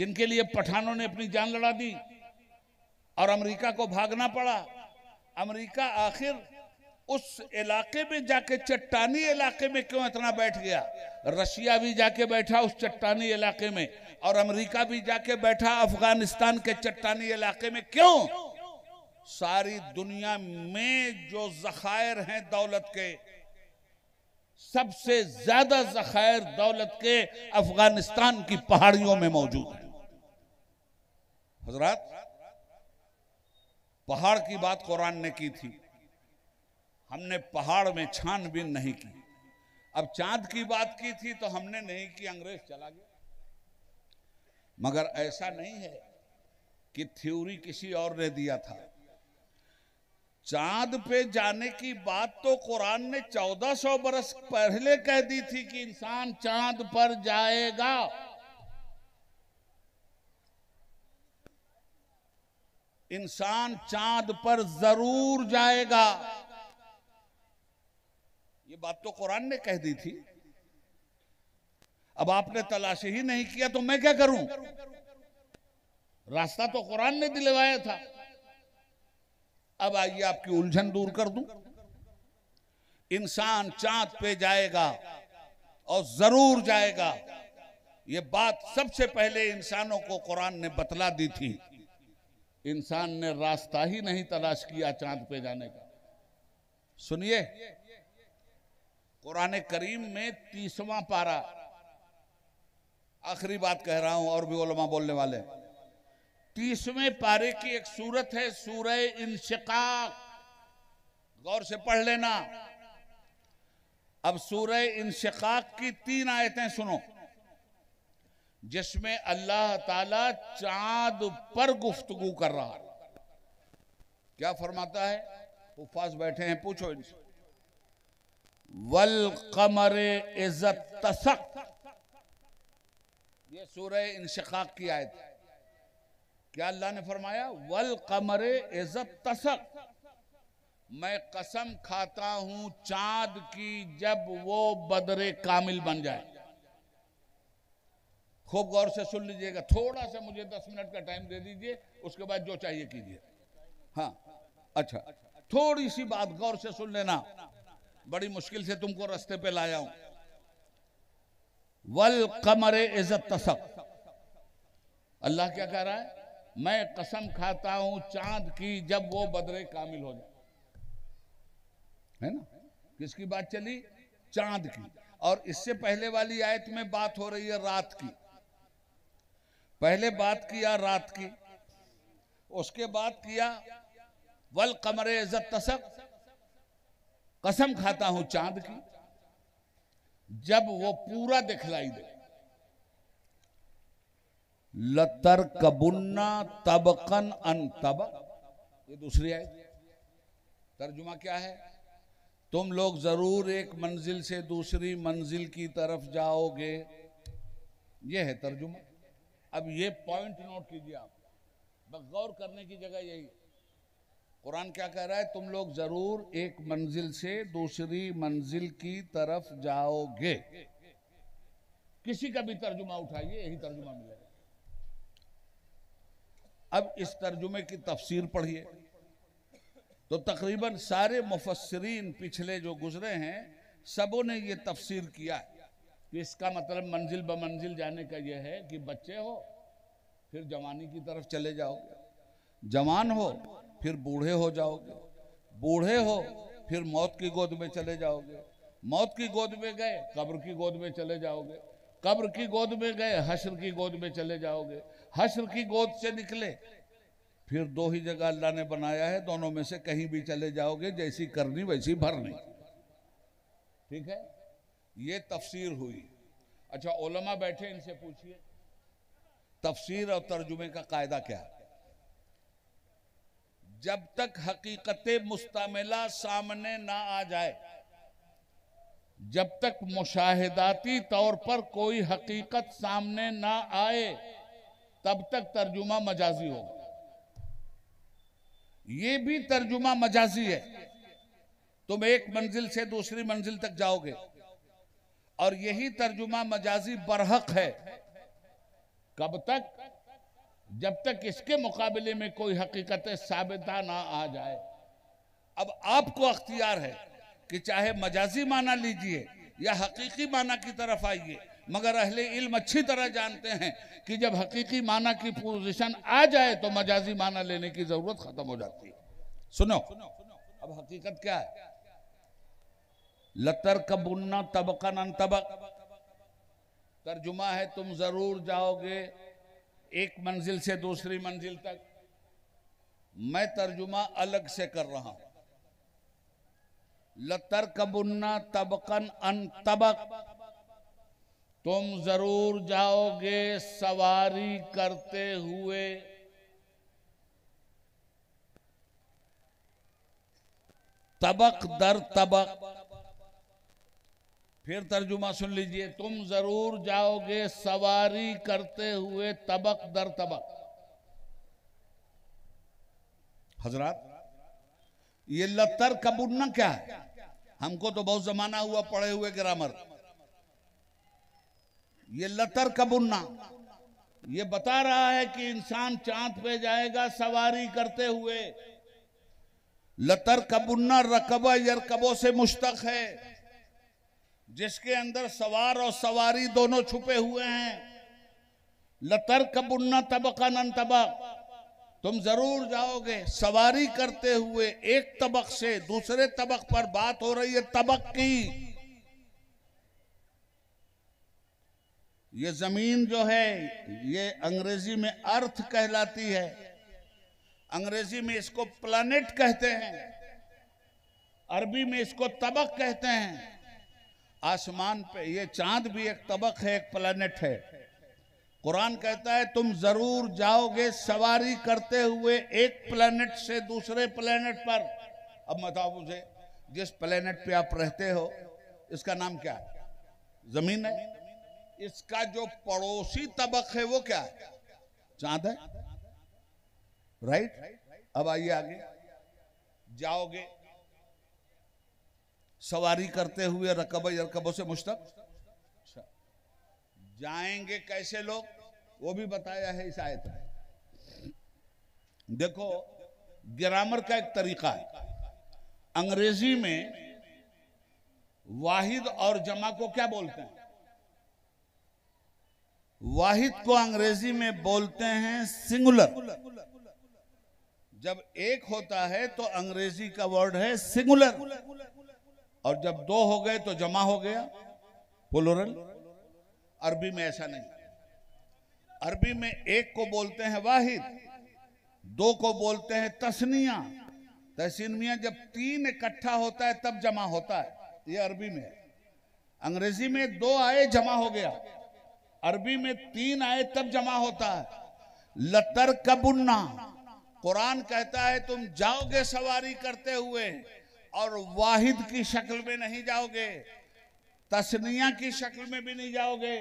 जिनके लिए पठानों ने अपनी जान लड़ा दी और अमेरिका को भागना पड़ा। अमेरिका आखिर उस इलाके में जाके, चट्टानी इलाके में क्यों इतना बैठ गया? रशिया भी जाके बैठा उस चट्टानी इलाके में और अमेरिका भी जाके बैठा अफगानिस्तान के चट्टानी इलाके में। क्यों? सारी दुनिया में जो जखायर हैं दौलत के, सबसे ज्यादा जखायर दौलत के अफगानिस्तान की पहाड़ियों में मौजूद है। हजरात, पहाड़ की बात कुरान ने की थी, हमने पहाड़ में छानबीन नहीं की। अब चांद की बात की थी तो हमने नहीं की, अंग्रेज चला गया। मगर ऐसा नहीं है कि थ्योरी किसी और ने दिया था। चांद पे जाने की बात तो कुरान ने 1400 बरस पहले कह दी थी कि इंसान चांद पर जाएगा। इंसान चांद पर जरूर जाएगा, ये बात तो कुरान ने कह दी थी। अब आपने तलाश ही नहीं किया तो मैं क्या करूं? रास्ता तो कुरान ने दिलवाया था। अब आइए आपकी उलझन दूर कर दूं। इंसान चांद पे जाएगा और जरूर जाएगा, ये बात सबसे पहले इंसानों को कुरान ने बतला दी थी। इंसान ने रास्ता ही नहीं तलाश किया चांद पे जाने का। सुनिए, कुरान करीम में 30वां पारा, आखिरी बात कह रहा हूं, और भी उलमा बोलने वाले। 30वें पारे की एक सूरत है, सूरह इंशिकाक। गौर से पढ़ लेना। अब सूरह इंशिकाक की 3 आयतें सुनो, जिसमें अल्लाह ताला चांद पर गुफ्तगू कर रहा है। क्या फरमाता है? हुफ्फाज़ बैठे हैं, पूछो इनसे। वल कमरे इज़त तसक, ये सूरह इंशिकाक की आयत है। क्या अल्लाह ने फरमाया? वल कमरे इज़त तसक, मैं कसम खाता हूं चांद की जब वो बदरे कामिल बन जाए। खूब गौर से सुन लीजिएगा। थोड़ा सा मुझे 10 मिनट का टाइम दे दीजिए, उसके बाद जो चाहिए कीजिए। हाँ, अच्छा, थोड़ी सी बात गौर से सुन लेना, बड़ी मुश्किल से तुमको रास्ते पे लाया हूं। वल कमरे इज़त तसक, अल्लाह क्या कह रहा है? मैं कसम खाता हूं चांद की जब वो बदरे कामिल हो जाए। है ना? किसकी बात चली? चांद की। और इससे पहले वाली आयत में बात हो रही है रात की। पहले बात किया रात की, उसके बाद किया वल कमरे इज़त तसक, कसम खाता हूं चांद की जब वो पूरा दिखलाई दे। लतर कबुन्ना तबकन अन तबक, ये दूसरी आयत। तर्जुमा क्या है? तुम लोग जरूर एक मंजिल से दूसरी मंजिल की तरफ जाओगे, ये है तर्जुमा। अब ये पॉइंट नोट कीजिए आप, बगौर करने की जगह यही है। कुरान क्या कह रहा है, तुम लोग जरूर एक मंजिल से दूसरी मंजिल की तरफ जाओगे। किसी का भी तर्जुमा उठाइए, यही तर्जुमा मिलेगा। अब इस तर्जुमे की तफसीर पढ़िए तो तकरीबन सारे मुफस्सिरीन पिछले जो गुजरे हैं सबों ने ये तफसीर किया है कि इसका मतलब मंजिल ब मंजिल जाने का यह है कि बच्चे हो फिर जवानी की तरफ चले जाओगे, जवान हो फिर बूढ़े हो जाओगे, बूढ़े हो फिर मौत की गोद में चले जाओगे, मौत की गोद में गए कब्र की गोद में चले जाओगे, कब्र की गोद में गए हश्र की गोद में चले जाओगे, हश्र की गोद से निकले फिर दो ही जगह अल्लाह ने बनाया है, दोनों में से कहीं भी चले जाओगे, जैसी करनी वैसी भरनी। ठीक है, ये तफसीर हुई। अच्छा, उलमा बैठे, इनसे पूछिए तफसीर और तर्जुमे का कायदा क्या है। जब तक हकीकते मुस्तमिला सामने ना आ जाए, जब तक मुशाहिदाती तौर पर कोई हकीकत सामने ना आए, तब तक तर्जुमा मजाजी होगा। ये भी तर्जुमा मजाजी है, तुम एक मंजिल से दूसरी मंजिल तक जाओगे, और यही तर्जुमा मजाजी बरहक है। कब तक? जब तक इसके मुकाबले में कोई हकीकत साबिता ना आ जाए। अब आपको अख्तियार है कि चाहे मजाजी माना लीजिए या हकीकी माना की तरफ आइए, मगर अहले इल्म अच्छी तरह जानते हैं कि जब हकीकी माना की पोजीशन आ जाए तो मजाजी माना लेने की जरूरत खत्म हो जाती है। सुनो, अब हकीकत क्या है। लतर कबुन्ना तबकन अन तबक, तर्जुमा है तुम जरूर जाओगे एक मंजिल से दूसरी मंजिल तक। मैं तर्जुमा अलग से कर रहा हूं। लतर कबुन्ना तबकन अन तबक, तुम जरूर जाओगे सवारी करते हुए। तबक दर तबक, फिर तर्जुमा सुन लीजिए, तुम जरूर जाओगे सवारी करते हुए तबक दर तबक। हजरात, ये लतर कबुन्ना क्या है? हमको तो बहुत जमाना हुआ पढ़े हुए ग्रामर। ये लतर कबुन्ना ये बता रहा है कि इंसान चांद पे जाएगा सवारी करते हुए। लतर कबुन्ना रकबा यरकबों से मुश्तक है, जिसके अंदर सवार और सवारी दोनों छुपे हुए हैं। लतर कबुन्ना तबकन तबक, तुम जरूर जाओगे सवारी करते हुए। एक तबक से दूसरे तबक पर बात हो रही है तबक की। ये जमीन जो है ये अंग्रेजी में अर्थ कहलाती है, अंग्रेजी में इसको प्लैनेट कहते हैं, अरबी में इसको तबक कहते हैं। आसमान पे ये चांद भी एक तबक है, एक प्लैनेट है। कुरान कहता है तुम जरूर जाओगे सवारी करते हुए एक प्लेनेट से दूसरे प्लेनेट पर। अब बताओ मुझे, जिस प्लेनेट पे आप रहते हो इसका नाम क्या है? जमीन है। इसका जो पड़ोसी तबक है वो क्या है? चांद है, राइट। अब आइए आगे, जाओगे सवारी करते हुए रकब यरकबों से मुश्तक। जाएंगे कैसे लोग, वो भी बताया है इस आयत में। देखो, ग्रामर का एक तरीका है। अंग्रेजी में वाहिद और जमा को क्या बोलते हैं? वाहिद को अंग्रेजी में बोलते हैं सिंगुलर। जब एक होता है तो अंग्रेजी का वर्ड है सिंगुलर, और जब दो हो गए तो जमा हो गया, प्लुरल। अरबी में ऐसा नहीं। अरबी में एक को बोलते हैं वाहिद, दो को बोलते हैं तस्निया। तस्निया जब तीन इकट्ठा होता है तब जमा होता है, ये अरबी में। अंग्रेजी में दो आए जमा हो गया, अरबी में तीन आए तब जमा होता है। लतर कबुन्ना, कुरान कहता है तुम जाओगे सवारी करते हुए, और वाहिद की शक्ल में नहीं जाओगे, तस्निया की शक्ल में भी नहीं जाओगे,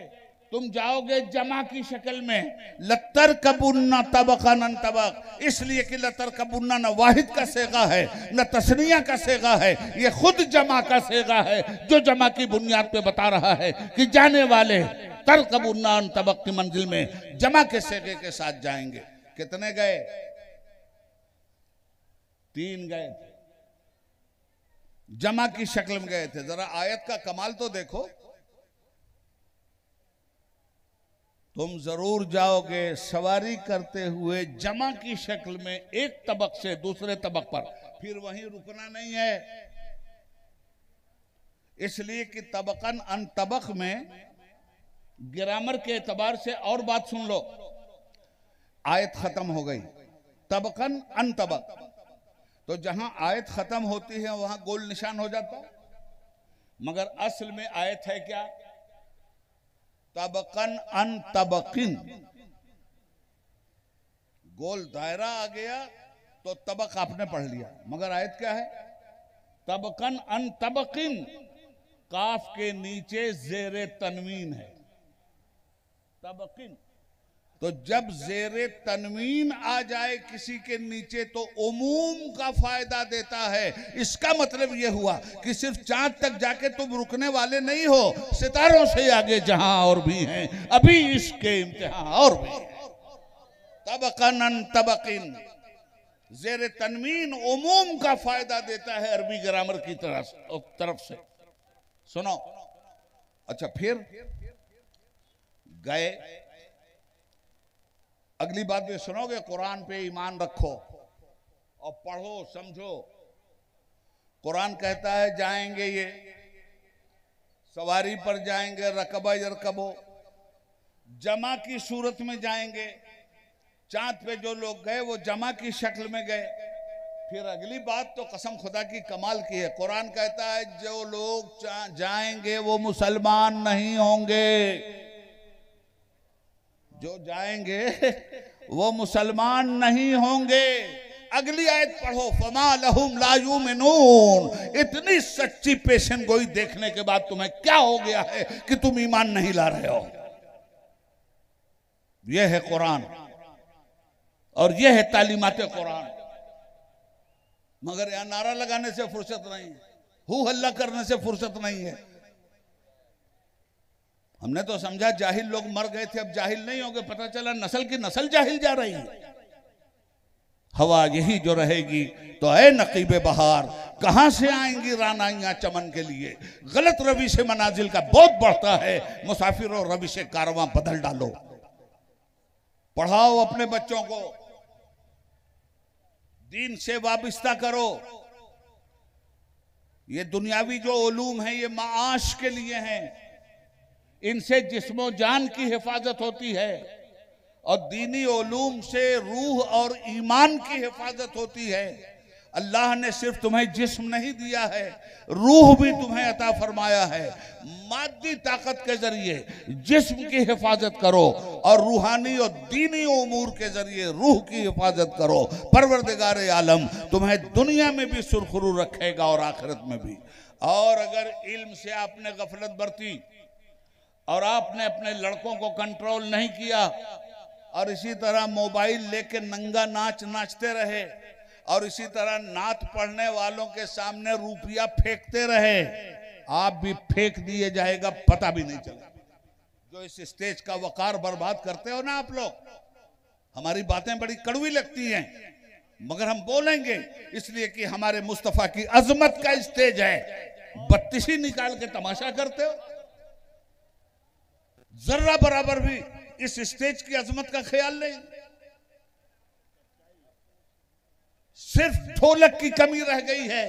तुम जाओगे जमा की शक्ल में, लतर कबुन्ना तबकान तबक, इसलिए कि लतर कबुन्ना न वाहिद का सेगा है न तस्निया का सेगा है, ये खुद जमा का सेगा है जो जमा की बुनियाद पे बता रहा है कि जाने वाले तर कबुन्ना तबक की मंजिल में जमा के सेगे के साथ जाएंगे। कितने गए? 3 गए थे, जमा की शक्ल में गए थे। जरा आयत का कमाल तो देखो, तुम जरूर जाओगे सवारी करते हुए जमा की शक्ल में एक तबक से दूसरे तबक पर, फिर वहीं रुकना नहीं है, इसलिए कि तबकन अन तबक में ग्रामर के एतबार से, और बात सुन लो, आयत खत्म हो गई, तबकन अन तबक, तो जहां आयत खत्म होती है वहां गोल निशान हो जाता है, मगर असल में आयत है क्या? तबकन अन तबकिन। गोल दायरा आ गया तो तबक आपने पढ़ लिया, मगर आयत क्या है? तबकन अन तबकिन, काफ के नीचे जेरे तनवीन है तबकिन, तो जब जेरे तनवीन आ जाए किसी के नीचे तो उमूम का फायदा देता है। इसका मतलब यह हुआ कि सिर्फ चांद तक जाके तुम रुकने वाले नहीं हो, सितारों से आगे जहां और भी हैं, अभी इसके इम्तिहान और भी हैं। तबकन तबकिन, जेरे तनवीन उमूम का फायदा देता है अरबी ग्रामर की तरफ से। सुनो, अच्छा फिर गए, अगली बात भी सुनोगे, कुरान पे ईमान रखो और पढ़ो समझो। कुरान कहता है जाएंगे, ये सवारी पर जाएंगे, रकबा यरकबो, जमा की सूरत में जाएंगे, चांद पे जो लोग गए वो जमा की शक्ल में गए। फिर अगली बात तो कसम खुदा की कमाल की है, कुरान कहता है जो लोग जाएंगे वो मुसलमान नहीं होंगे, जो जाएंगे वो मुसलमान नहीं होंगे। अगली आयत पढ़ो, फमा लहुम ला युमिनून। इतनी सच्ची पेशन गोई देखने के बाद तुम्हें क्या हो गया है कि तुम ईमान नहीं ला रहे हो? यह है कुरान और यह है तालीमात कुरान। मगर यहां नारा लगाने से फुर्सत नहीं है, हु हल्ला करने से फुर्सत नहीं है। हमने तो समझा जाहिल लोग मर गए थे, अब जाहिल नहीं होंगे, पता चला नस्ल की नस्ल जाहिल जा रही है। हवा यही जो रहेगी तो ऐ नकीबे बहार, कहां से आएंगी रानाइयां चमन के लिए। गलत रवि से मनाजिल का बहुत बढ़ता है, मुसाफिर और रवि से कारवां बदल डालो। पढ़ाओ अपने बच्चों को, दीन से वाबस्ता करो। ये दुनियावी जो उलूम है ये माआश के लिए हैं, इनसे जिस्मो जान की हिफाजत होती है, और दीनी उलूम से रूह और ईमान की हिफाजत होती है। अल्लाह ने सिर्फ तुम्हें जिस्म नहीं दिया है, रूह भी तुम्हें अता फरमाया है। मादी ताकत के जरिए जिस्म की हिफाजत करो और रूहानी और दीनी उमूर के जरिए रूह की हिफाजत करो। परवरदिगार आलम तुम्हें दुनिया में भी सुरखरू रखेगा और आखिरत में भी। और अगर इल्म से आपने गफलत बरती और आपने अपने लड़कों को कंट्रोल नहीं किया और इसी तरह मोबाइल लेके नंगा नाच नाचते रहे और इसी तरह नात पढ़ने वालों के सामने रुपया फेंकते रहे, आप भी फेंक दिए जाएगा, पता भी नहीं चला। जो इस स्टेज का वकार बर्बाद करते हो ना आप लोग, हमारी बातें बड़ी कड़वी लगती हैं मगर हम बोलेंगे, इसलिए कि हमारे मुस्तफा की अजमत का स्टेज है। 32 निकाल के तमाशा करते हो, जर्रा बराबर भी इस स्टेज की अजमत का ख्याल नहीं। सिर्फ ढोलक की कमी रह गई है,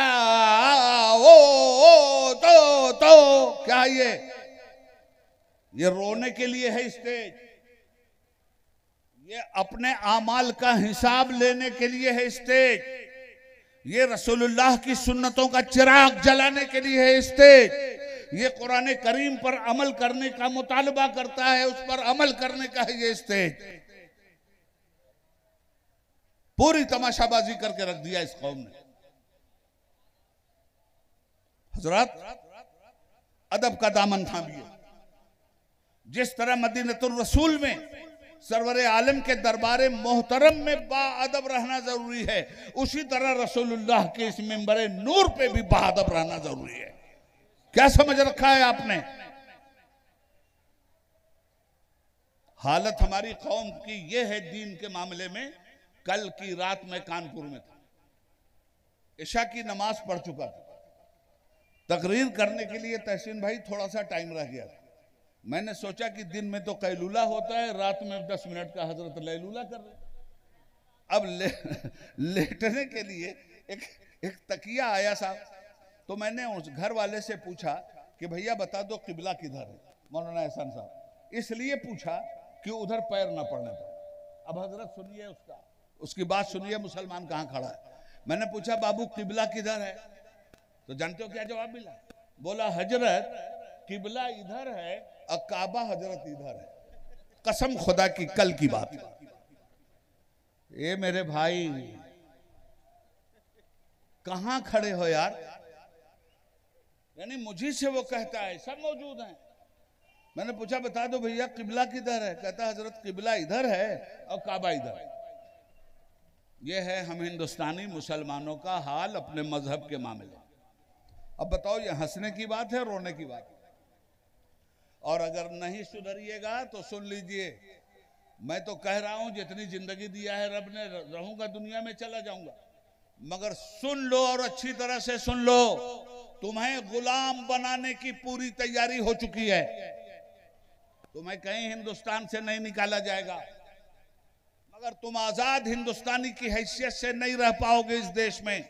आ ओ तो क्या ये रोने के लिए है स्टेज? ये अपने आमाल का हिसाब लेने के लिए है स्टेज। ये रसूलुल्लाह की सुन्नतों का चिराग जलाने के लिए है स्टेज। ये कुरान करीम पर अमल करने का मुतालबा करता है, उस पर अमल करने का है ये स्टेज। पूरी तमाशाबाजी करके रख दिया इस कौम ने। हजरत अदब का दामन थामिए। जिस तरह मदीनतुल रसूल में सरवरे आलम के दरबारे मोहतरम में बाअदब रहना जरूरी है, उसी तरह रसूलुल्लाह के इस मिंबरे नूर पे भी बाअदब रहना जरूरी है। क्या समझ रखा है आपने? हालत हमारी कौम की यह है दीन के मामले में। कल की रात में कानपुर में था, इशा की नमाज पढ़ चुका था, तकरीर करने के लिए तहसीन भाई थोड़ा सा टाइम रह गया था। मैंने सोचा कि दिन में तो कैलूला होता है, रात में 10 मिनट का हजरत लैलूला कर रहे। अब लेटने के लिए एक तकिया आया साहब, तो मैंने उस घर वाले से पूछा कि भैया बता दो किबला किधर है। मौलाना एहसान साहब इसलिए पूछा कि उधर पैर ना पड़ने पाए। अब हजरत सुनिए उसकी बात सुनिए, मुसलमान कहाँ खड़ा है। मैंने पूछा बाबू किबला किधर है, तो जानते हो क्या जवाब मिला? बोला हजरत किबला इधर है, काबा हजरत इधर है। कसम खुदा की कल की बात। ये मेरे भाई कहाँ खड़े हो यार? यानी मुझे से वो कहता है सब मौजूद हैं। मैंने पूछा बता दो भैया किबला किधर है, कहता हजरत किबला इधर है और काबा इधर है। ये है हम हिंदुस्तानी मुसलमानों का हाल अपने मजहब के मामले। अब बताओ ये हंसने की बात है रोने की बात है? और अगर नहीं सुधरिएगा तो सुन लीजिए, मैं तो कह रहा हूं जितनी जिंदगी दिया है रब ने, रहूंगा दुनिया में चला जाऊंगा, मगर सुन लो और अच्छी तरह से सुन लो। तुम्हें गुलाम बनाने की पूरी तैयारी हो चुकी है, तुम्हें कहीं हिंदुस्तान से नहीं निकाला जाएगा, मगर तुम आजाद हिंदुस्तानी की हैसियत से नहीं रह पाओगे इस देश में।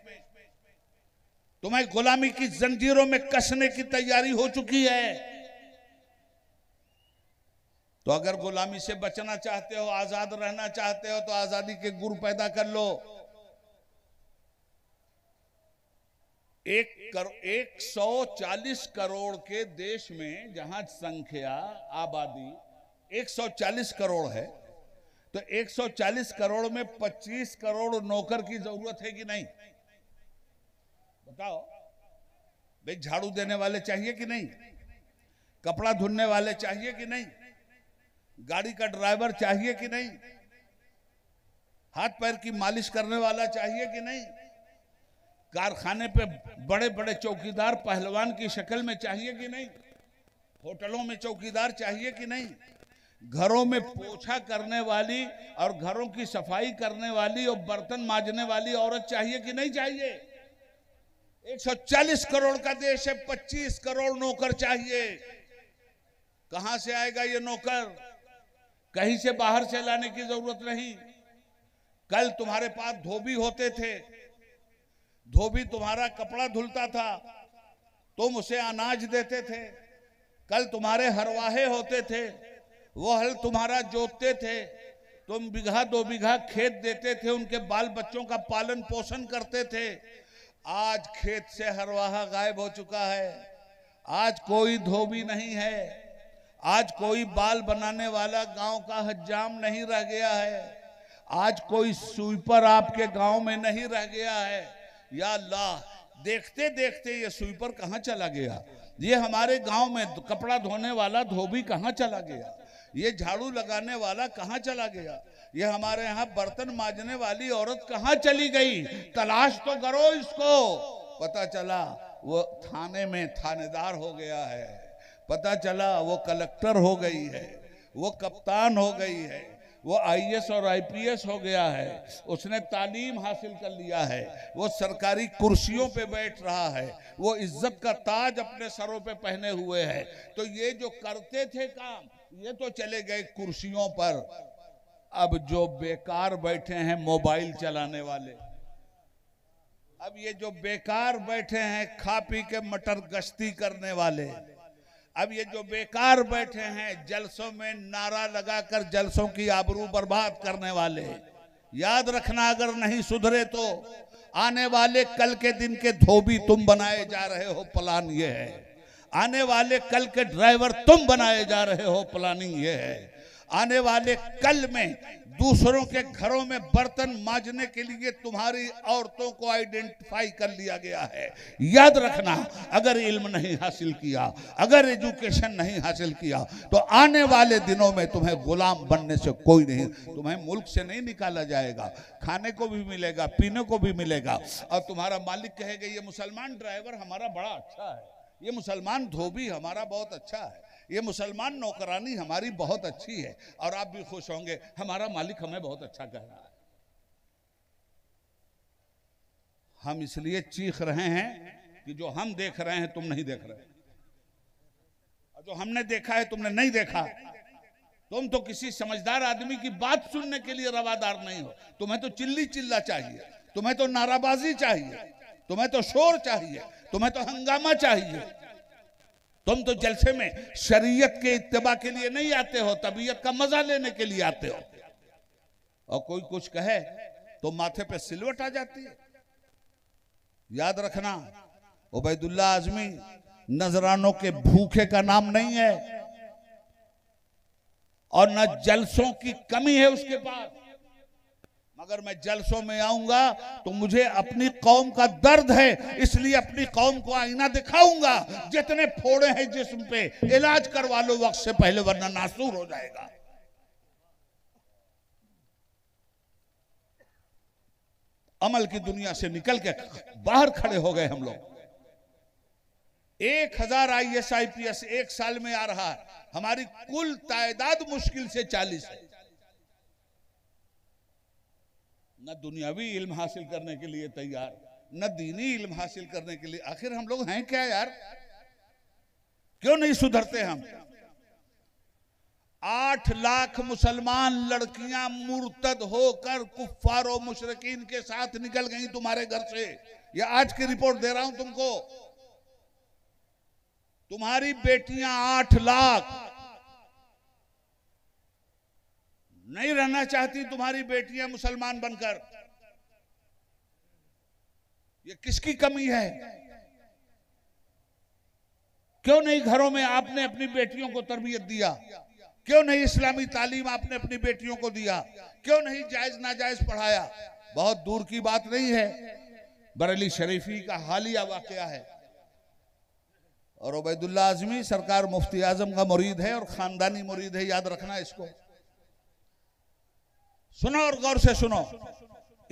तुम्हें गुलामी की जंजीरों में कसने की तैयारी हो चुकी है। तो अगर गुलामी से बचना चाहते हो, आजाद रहना चाहते हो, तो आजादी के गुर पैदा कर लो। एक 140 करोड़ के देश में जहां संख्या आबादी 140 करोड़ है, तो 140 करोड़ में 25 करोड़ नौकर की जरूरत है कि नहीं? बताओ भाई, झाड़ू देने वाले चाहिए कि नहीं? कपड़ा धुलने वाले चाहिए कि नहीं? गाड़ी का ड्राइवर चाहिए कि नहीं? हाथ पैर की मालिश करने वाला चाहिए कि नहीं? कारखाने पे बड़े बड़े चौकीदार पहलवान की शक्ल में चाहिए कि नहीं? होटलों में चौकीदार चाहिए कि नहीं? घरों में पोछा करने वाली और घरों की सफाई करने वाली और बर्तन मांजने वाली औरत चाहिए कि नहीं चाहिए? 140 करोड़ का देश है, 25 करोड़ नौकर चाहिए। कहां से आएगा ये नौकर? कहीं से बाहर से लाने की जरूरत नहीं। कल तुम्हारे पास धोबी होते थे, धोबी तुम्हारा कपड़ा धुलता था, तुम उसे अनाज देते थे। कल तुम्हारे हरवाहे होते थे, वो हल तुम्हारा जोतते थे, तुम बीघा दो बीघा खेत देते थे, उनके बाल बच्चों का पालन पोषण करते थे। आज खेत से हरवाहा गायब हो चुका है, आज कोई धोबी नहीं है, आज कोई बाल बनाने वाला गांव का हज्जाम नहीं रह गया है, आज कोई स्वीपर आपके गांव में नहीं रह गया है। या अल्लाह, देखते देखते ये स्वीपर कहाँ चला गया? ये हमारे गांव में कपड़ा धोने वाला धोबी कहाँ चला गया? ये झाड़ू लगाने वाला कहाँ चला गया? ये हमारे यहाँ बर्तन मांजने वाली औरत कहाँ चली गई? तलाश तो करो इसको। पता चला वो थाने में थानेदार हो गया है, पता चला वो कलेक्टर हो गई है, वो कप्तान हो गई है, वो आईएएस और आईपीएस हो गया है, उसने तालीम हासिल कर लिया है, वो सरकारी कुर्सियों पे बैठ रहा है, वो इज्जत का ताज अपने सरों पे पहने हुए है। तो ये जो करते थे काम, ये तो चले गए कुर्सियों पर। अब जो बेकार बैठे हैं मोबाइल चलाने वाले, अब ये जो बेकार बैठे हैं खा पी के मटर गश्ती करने वाले, अब ये जो बेकार बैठे हैं जलसों में नारा लगाकर जलसों की आबरू बर्बाद करने वाले, याद रखना अगर नहीं सुधरे तो आने वाले कल के दिन के धोबी तुम बनाए जा रहे हो। प्लान ये है, आने वाले कल के ड्राइवर तुम बनाए जा रहे हो। प्लानिंग ये है, आने वाले कल में दूसरों के घरों में बर्तन मांजने के लिए तुम्हारी औरतों को आइडेंटिफाई कर लिया गया है। याद रखना, अगर इल्म नहीं हासिल किया, अगर एजुकेशन नहीं हासिल किया तो आने वाले दिनों में तुम्हें गुलाम बनने से कोई नहीं, तुम्हें मुल्क से नहीं निकाला जाएगा। खाने को भी मिलेगा, पीने को भी मिलेगा। और तुम्हारा मालिक कहेगा ये मुसलमान ड्राइवर हमारा बड़ा अच्छा है, ये मुसलमान धोबी हमारा बहुत अच्छा है, ये मुसलमान नौकरानी हमारी बहुत अच्छी है। और आप भी खुश होंगे, हमारा मालिक हमें बहुत अच्छा कह रहा है। हम इसलिए चीख रहे हैं कि जो हम देख रहे हैं तुम नहीं देख रहे, और जो हमने देखा है तुमने नहीं देखा। तुम तो किसी समझदार आदमी की बात सुनने के लिए रवादार नहीं हो। तुम्हें तो चिल्ली चिल्ला चाहिए, तुम्हें तो नाराबाजी चाहिए, तुम्हें तो शोर चाहिए, तुम्हें तो हंगामा चाहिए। तुम तो जलसे में शरीयत के इत्तिबा के लिए नहीं आते हो, तबीयत का मजा लेने के लिए आते हो। और कोई कुछ कहे तो माथे पे सिलवट आ जाती है। याद रखना, उबैदुल्ला आजमी नजरानों के भूखे का नाम नहीं है और न जलसों की कमी है उसके पास। मगर मैं जलसों में आऊंगा तो मुझे अपनी कौम का दर्द है, इसलिए अपनी कौम को आईना दिखाऊंगा। जितने फोड़े हैं जिस्म पे इलाज करवा लो वक्त से पहले, वरना नासूर हो जाएगा। अमल की दुनिया से निकल के बाहर खड़े हो गए हम लोग। 1000 IAS IPS एक साल में आ रहा है। हमारी कुल तादाद मुश्किल से 40 है। न दुनियावी इल्म हासिल करने के लिए तैयार, न दीनी इल्म हासिल करने के लिए। आखिर हम लोग हैं क्या यार? क्यों नहीं सुधरते हम? 8 लाख मुसलमान लड़कियां मुर्तद होकर कुफ्फार और मुशरिकीन के साथ निकल गई तुम्हारे घर से। ये आज की रिपोर्ट दे रहा हूं तुमको। तुम्हारी बेटियां 8 लाख नहीं रहना चाहती, तुम्हारी बेटियां मुसलमान बनकर। ये किसकी कमी है? क्यों नहीं घरों में आपने अपनी बेटियों को तरबियत दिया? क्यों नहीं इस्लामी तालीम आपने अपनी बेटियों को दिया? क्यों नहीं जायज नाजायज पढ़ाया? बहुत दूर की बात नहीं है, बरेली शरीफी का हालिया वाकया है। और उबैदुल्ला आजमी सरकार मुफ्ती आजम का मुरीद है और खानदानी मुरीद है। याद रखना इसको, सुनो और गौर से सुनो।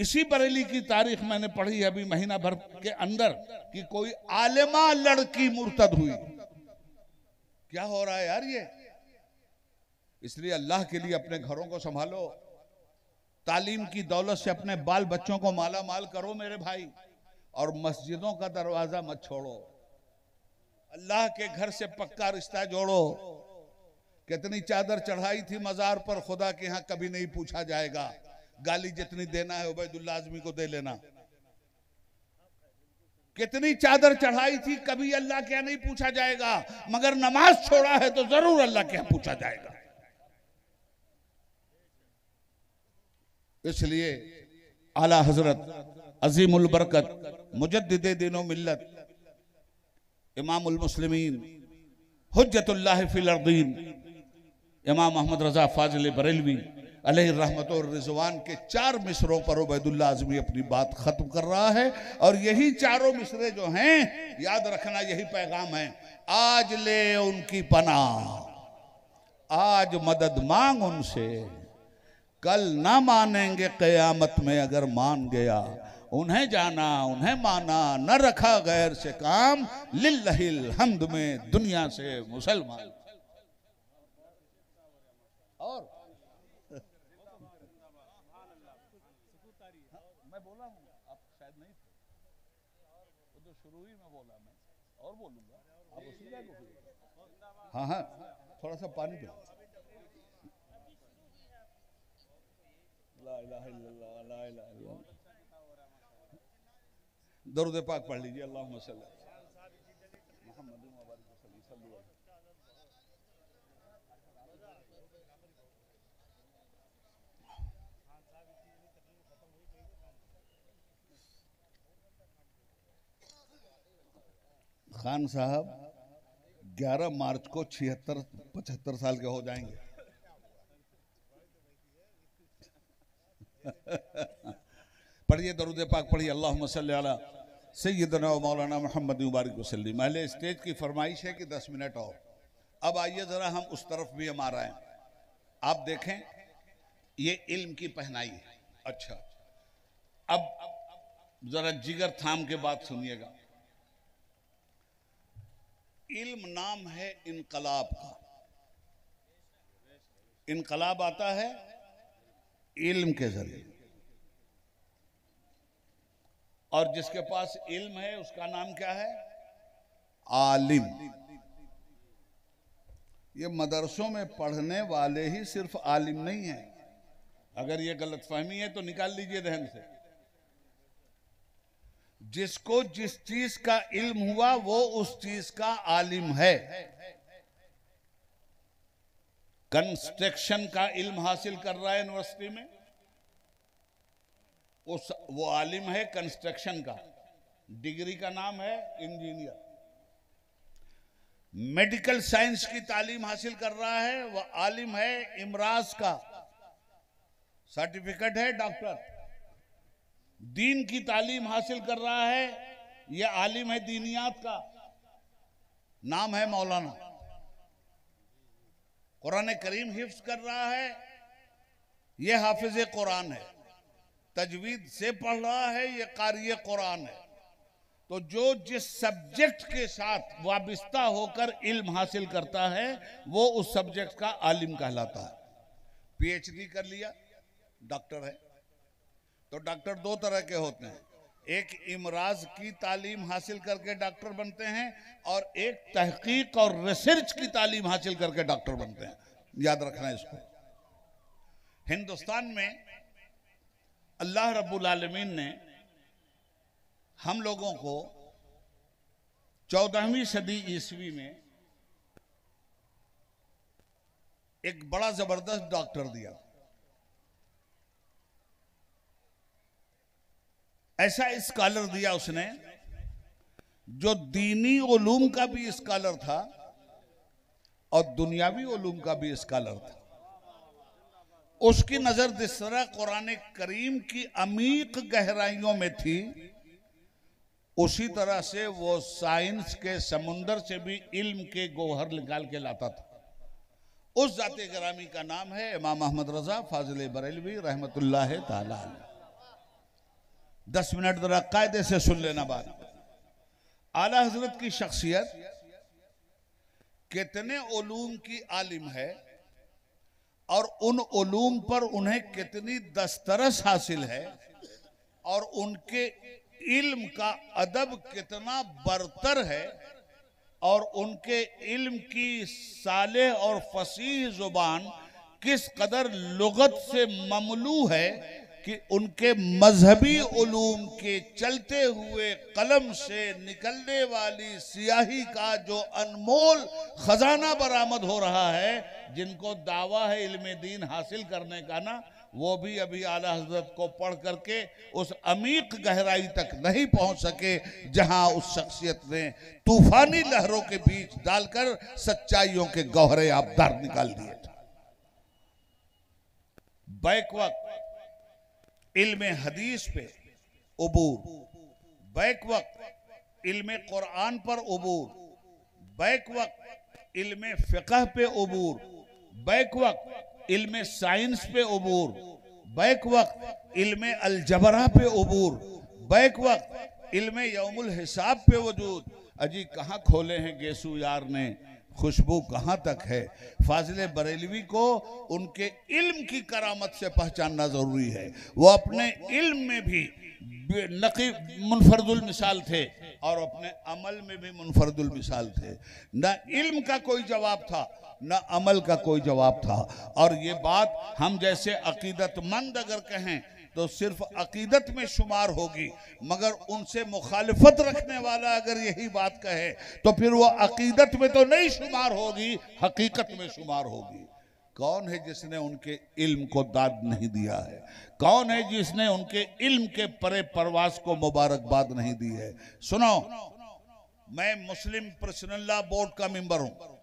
इसी बरेली की तारीख मैंने पढ़ी अभी महीना भर के अंदर कि कोई आलिमा लड़की मुर्तद हुई। क्या हो रहा है यार ये? इसलिए अल्लाह के लिए अपने घरों को संभालो। तालीम की दौलत से अपने बाल बच्चों को माला माल करो मेरे भाई, और मस्जिदों का दरवाजा मत छोड़ो। अल्लाह के घर से पक्का रिश्ता जोड़ो। कितनी चादर चढ़ाई थी मजार पर, खुदा के यहाँ कभी नहीं पूछा जाएगा। गाली जितनी देना है उबैदुल्ला आजमी को दे लेना। कितनी चादर चढ़ाई थी, कभी अल्लाह के यहाँ नहीं पूछा जाएगा। मगर नमाज छोड़ा है तो जरूर अल्लाह के यहाँ पूछा जाएगा। इसलिए आला हजरत अजीमुल बरकत मुजद्दिदे दीनो मिल्लत इमामुल मुस्लिमीन हुज्जतुल्लाह फिल अर्दीन इमाम अहमद रज़ा फ़ाज़िल बरेलवी अलैहि रहमत और रिज़वान के 4 मिसरों पर उबैदुल्ला आजमी अपनी बात खत्म कर रहा है। और यही चारों मिसरे जो हैं, याद रखना, यही पैगाम है। आज ले उनकी पनाह, आज मदद मांग उनसे, कल ना मानेंगे क़यामत में अगर मान गया। उन्हें जाना, उन्हें माना, न रखा गैर से काम, लिल्लाहिल हम्द में दुनिया से मुसलमान। और मैं बोला हूँ, आप शायद नहीं थे, वो तो शुरू ही में बोला, मैं और बोलूँगा, आप उसी जगह को। हाँ, थोड़ा सा पानी पिला। ला इलाहा इल्लल्लाह ला इलाहा इल्लल्लाह, दरूद पाक पढ़ लीजिए। अल्लाहुम्मा सल्ली मुहम्मद व बारिक सल्लल्लाहु अलैहि वसल्लम। खान साहब 11 मार्च को 76-75 साल के हो जाएंगे। पढ़िए दरूद पाक पढ़िए, अल्लाहुम्मा सल्ली अला सय्यदना व मौलाना मुहम्मद मुबारक वसल्लम। पहले स्टेज की फरमाइश है कि 10 मिनट और। अब आइए ज़रा हम उस तरफ भी हम आ रहे हैं। आप देखें ये इल्म की पहनाई है। अच्छा, अब ज़रा जिगर थाम के बात सुनिएगा। इल्म नाम है इनकलाब का। इनकलाब आता है इल्म के जरिए, और जिसके पास इल्म है उसका नाम क्या है? आलिम। ये मदरसों में पढ़ने वाले ही सिर्फ आलिम नहीं है। अगर ये गलतफहमी है तो निकाल लीजिए ध्यान से। जिसको जिस चीज का इल्म हुआ वो उस चीज का आलिम है। कंस्ट्रक्शन का इल्म हासिल कर रहा है यूनिवर्सिटी में, वो आलिम है कंस्ट्रक्शन का। डिग्री का नाम है इंजीनियर। मेडिकल साइंस की तालीम हासिल कर रहा है, वह आलिम है इमराज का, सर्टिफिकेट है डॉक्टर। दीन की तालीम हासिल कर रहा है, यह आलिम है दीनियात का, नाम है मौलाना। कुरान करीम हिफ्ज कर रहा है, यह हाफिज कुरान है। तजवीद से पढ़ रहा है, यह कारी कुरान है। तो जो जिस सब्जेक्ट के साथ वाबस्ता होकर इल्म हासिल करता है वो उस सब्जेक्ट का आलिम कहलाता है। पीएचडी कर लिया, डॉक्टर है। तो डॉक्टर दो तरह के होते हैं, एक इमराज की तालीम हासिल करके डॉक्टर बनते हैं और एक तहकीक और रिसर्च की तालीम हासिल करके डॉक्टर बनते हैं। याद रखना इसको। हिंदुस्तान में अल्लाह रब्बुल आलमीन ने हम लोगों को 14वीं सदी ईस्वी में एक बड़ा जबरदस्त डॉक्टर दिया। ऐसा स्कॉलर दिया उसने जो दीनी उलूम का भी स्कॉलर था और दुनियावी उलूम का भी स्कॉलर था। उसकी नजर जिस तरह कुरान करीम की अमीक गहराइयों में थी, उसी तरह से वो साइंस के समुंदर से भी इल्म के गोहर निकाल के लाता था। उस जाते गिरामी का नाम है इमाम अहमद रज़ा फ़ाज़िल बरेलवी रहमतुल्लाह ताला। 10 मिनट जरा कायदे से सुन लेना बात। आला हजरत की शख्सियत कितने उलूम की आलिम है और उन उलूम पर उन्हें कितनी दस्तरस हासिल है और उनके इल्म का अदब कितना बरतर है और उनके इल्म की साले और फसीह जुबान किस कदर लुगत से ममलू है कि उनके मजहबी उलूम के चलते हुए कलम से निकलने वाली स्याही का जो अनमोल खजाना बरामद हो रहा है, जिनको दावा है इल्म दीन हासिल करने का ना, वो भी अभी आला हजरत को पढ़ करके उस अमीक गहराई तक नहीं पहुंच सके जहां उस शख्सियत ने तूफानी लहरों के बीच डालकर सच्चाइयों के गहरे आबदार निकाल दिए थे। बैक वक्त इल्म हदीस पे उबूर, बैक वक्त इल्म कुरान पर उबूर, बैक वक्त इल्म फिकह पे उबूर, बैक वक्त इल्मे साइंस पे उबूर, बैक वक्त इल्मे अलजबरा पे उबूर, बैक वक्त इल्मे यौमुल हिसाब पे वजूद। अजी कहाँ खोले हैं गेसू यार ने, खुशबू कहाँ तक है। फ़ाज़िल बरेलवी को उनके इल्म की करामत से पहचानना ज़रूरी है। वो अपने इल्म में भी मुनफरदुल मिसाल थे और अपने अमल में भी मुनफरदुल मिसाल थे। ना इल्म का कोई जवाब था ना अमल का कोई जवाब था। और ये बात हम जैसे अकीदतमंद अगर कहें तो सिर्फ अकीदत में शुमार होगी, मगर उनसे मुखालफत रखने वाला अगर यही बात कहे तो फिर वो अकीदत में तो नहीं शुमार होगी, हकीकत में शुमार होगी। कौन है जिसने उनके इल्म को दाद नहीं दिया है? कौन है जिसने उनके इल्म के परे परवास को मुबारकबाद नहीं दी है? सुनो, मैं मुस्लिम पर्सनल ला बोर्ड का मेंबर हूं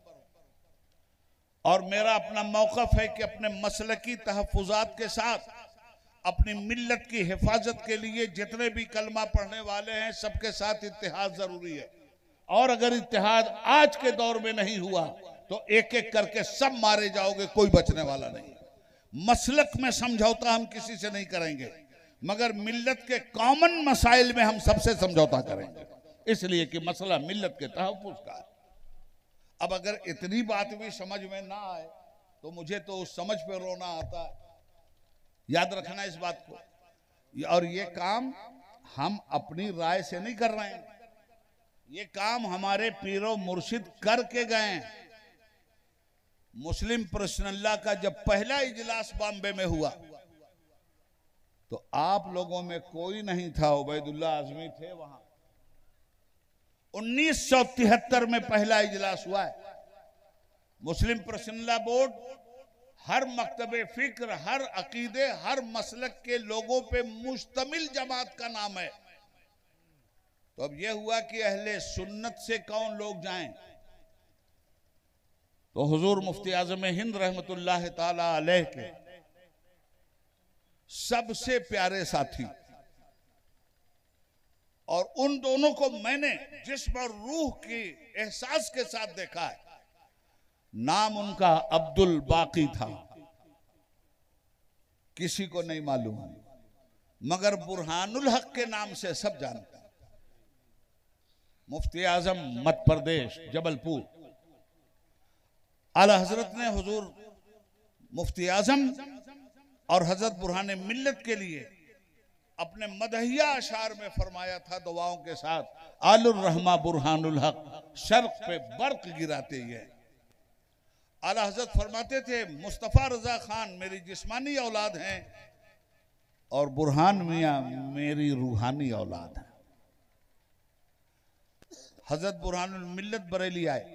और मेरा अपना मौकफ है कि अपने मसलकी तहफुजात के साथ अपनी मिल्लत की हिफाजत के लिए जितने भी कलमा पढ़ने वाले हैं सबके साथ इत्तेहाद जरूरी है, और अगर इत्तेहाद आज के दौर में नहीं हुआ तो एक एक करके सब मारे जाओगे, कोई बचने वाला नहीं। मसलक में समझौता हम किसी से नहीं करेंगे, मगर मिल्लत के कॉमन मसाइल में हम सबसे समझौता करेंगे, इसलिए कि मसला मिल्लत के तहफ्फुज़ का है। अब अगर इतनी बात भी समझ में ना आए तो मुझे तो उस समझ पे रोना आता है। याद रखना इस बात को, और ये काम हम अपनी राय से नहीं कर रहे हैं, ये काम हमारे पीरो मुर्शिद करके गए हैं। मुस्लिम पर्सनल ला का जब पहला इजलास बॉम्बे में हुआ तो आप लोगों में कोई नहीं था, उबैदुल्ला आजमी थे वहां। 1973 में पहला इजलास हुआ है। मुस्लिम पर्सनल ला बोर्ड हर मकतबे फिक्र, हर अकीदे, हर मसलक के लोगों पे मुश्तमिल जमात का नाम है। तो अब यह हुआ कि अहले सुन्नत से कौन लोग जाएं, तो हुजूर मुफ्ती आजम हिंद रहमतुल्लाह ताला अलैह के सबसे प्यारे साथी, और उन दोनों को मैंने जिस्म और रूह के एहसास के साथ देखा है। नाम उनका अब्दुल बाकी था, किसी को नहीं मालूम, मगर बुरहानुल हक के नाम से सब जानते हैं। मुफ्ती आजम मध्य प्रदेश जबलपुर, आला हजरत ने हुजूर मुफ्ती आजम और हजरत बुरहान मिल्लत के लिए अपने मदहिया अशार में फरमाया था दुआओं के साथ, आलुर रहमा बुरहानुल हक शर्क पे बर्क गिराते हैं। आला हजरत फरमाते थे, मुस्तफ़ा रज़ा खान मेरी जिस्मानी औलाद हैं और बुरहान मियाँ मेरी रूहानी औलाद है। हजरत बुरहानुल मिल्लत बरेली आए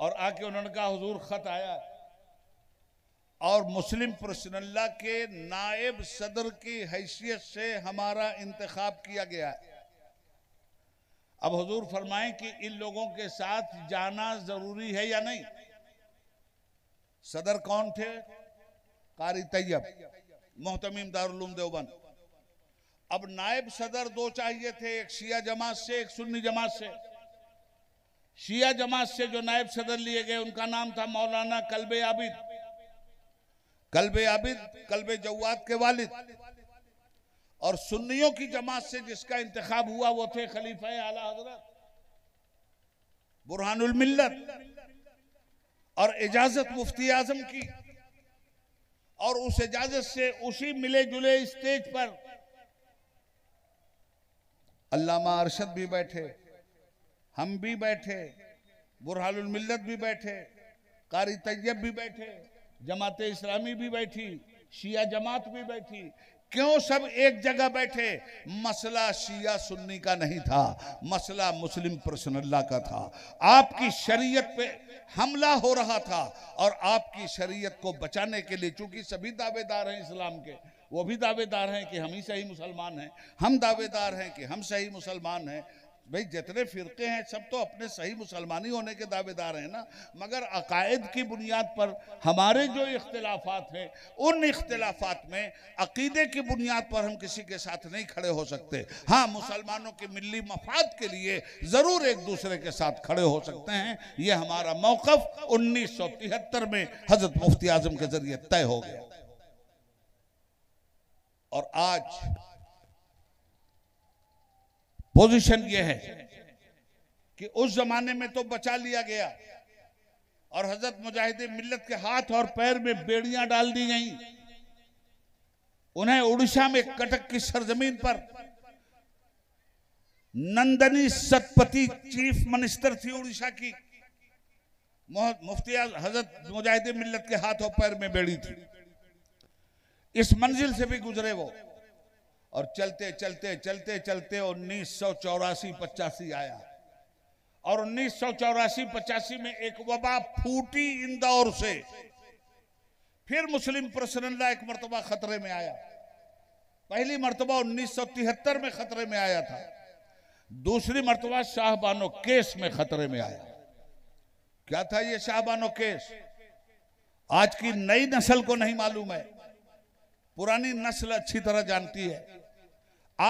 और आके उन्होंने कहा, हुजूर खत आया, और मुस्लिम पर्सनल ला के नायब सदर की हैसियत से हमारा इंतखाब किया गया है। अब हुजूर फरमाएं कि इन लोगों के साथ जाना जरूरी है या नहीं। सदर कौन थे? कारी तैयब, मोहतमीम दारुल उलूम देवबंद। अब नायब सदर दो चाहिए थे, एक शिया जमात से, एक सुन्नी जमात से। शिया जमात से जो नायब सदर लिए गए उनका नाम था मौलाना कल्बे आबिद, कल्बे जवाद के वालिद। और सुन्नियों की जमात से जिसका इंतखाब हुआ वो थे खलीफा आला हजरत बुरहानुल मिल्लत, और इजाजत मुफ्ती आजम की, और उस इजाजत से उसी मिले जुले स्टेज पर अल्लामा अरशद भी बैठे, हम भी बैठे, बुरहानुल मिल्लत भी बैठे, कारी तैयब भी बैठे, जमात इस्लामी भी बैठी, शिया जमात भी बैठी। क्यों सब एक जगह बैठे? मसला शिया सुन्नी का नहीं था, मसला मुस्लिम पर्सनल ला का था। आपकी शरीयत पे हमला हो रहा था, और आपकी शरीयत को बचाने के लिए, चूंकि सभी दावेदार हैं इस्लाम के, वो भी दावेदार हैं कि हम ही सही मुसलमान हैं, हम दावेदार हैं कि हम सही मुसलमान हैं। भाई जितने फिरके हैं सब तो अपने सही मुसलमानी होने के दावेदार हैं ना, मगर अकायद की बुनियाद पर हमारे जो इख्तिलाफात हैं, उन इख्तिलाफात में अकीदे की बुनियाद पर हम किसी के साथ नहीं खड़े हो सकते। हाँ, मुसलमानों के मिली मफाद के लिए ज़रूर एक दूसरे के साथ खड़े हो सकते हैं। ये हमारा मौक़िफ़ 1973 में हज़रत मुफ्ती आज़म के ज़रिए तय हो गया। और आज पोजीशन ये है कि उस जमाने में तो बचा लिया गया, और हजरत मुजाहिदे मिल्लत के हाथ और पैर में बेड़ियां डाल दी गईं। उन्हें उड़ीसा में कटक की सरजमीन पर नंदनी सतपति चीफ मिनिस्टर थी उड़ीसा की, मुफ्ती हजरत मुजाहिदे मिल्लत के हाथ और पैर में बेड़ी थी। इस मंजिल से भी गुजरे वो, और चलते चलते चलते चलते 1984-85 आया, और 1984-85 में एक वबा फूटी इंदौर से। फिर मुस्लिम पर्सनल ला एक मरतबा खतरे में आया, पहली मरतबा 1973 में खतरे में आया था, दूसरी मरतबा शाहबानो केस में खतरे में आया। क्या था ये शाहबानो केस? आज की नई नस्ल को नहीं मालूम है, पुरानी नस्ल अच्छी तरह जानती है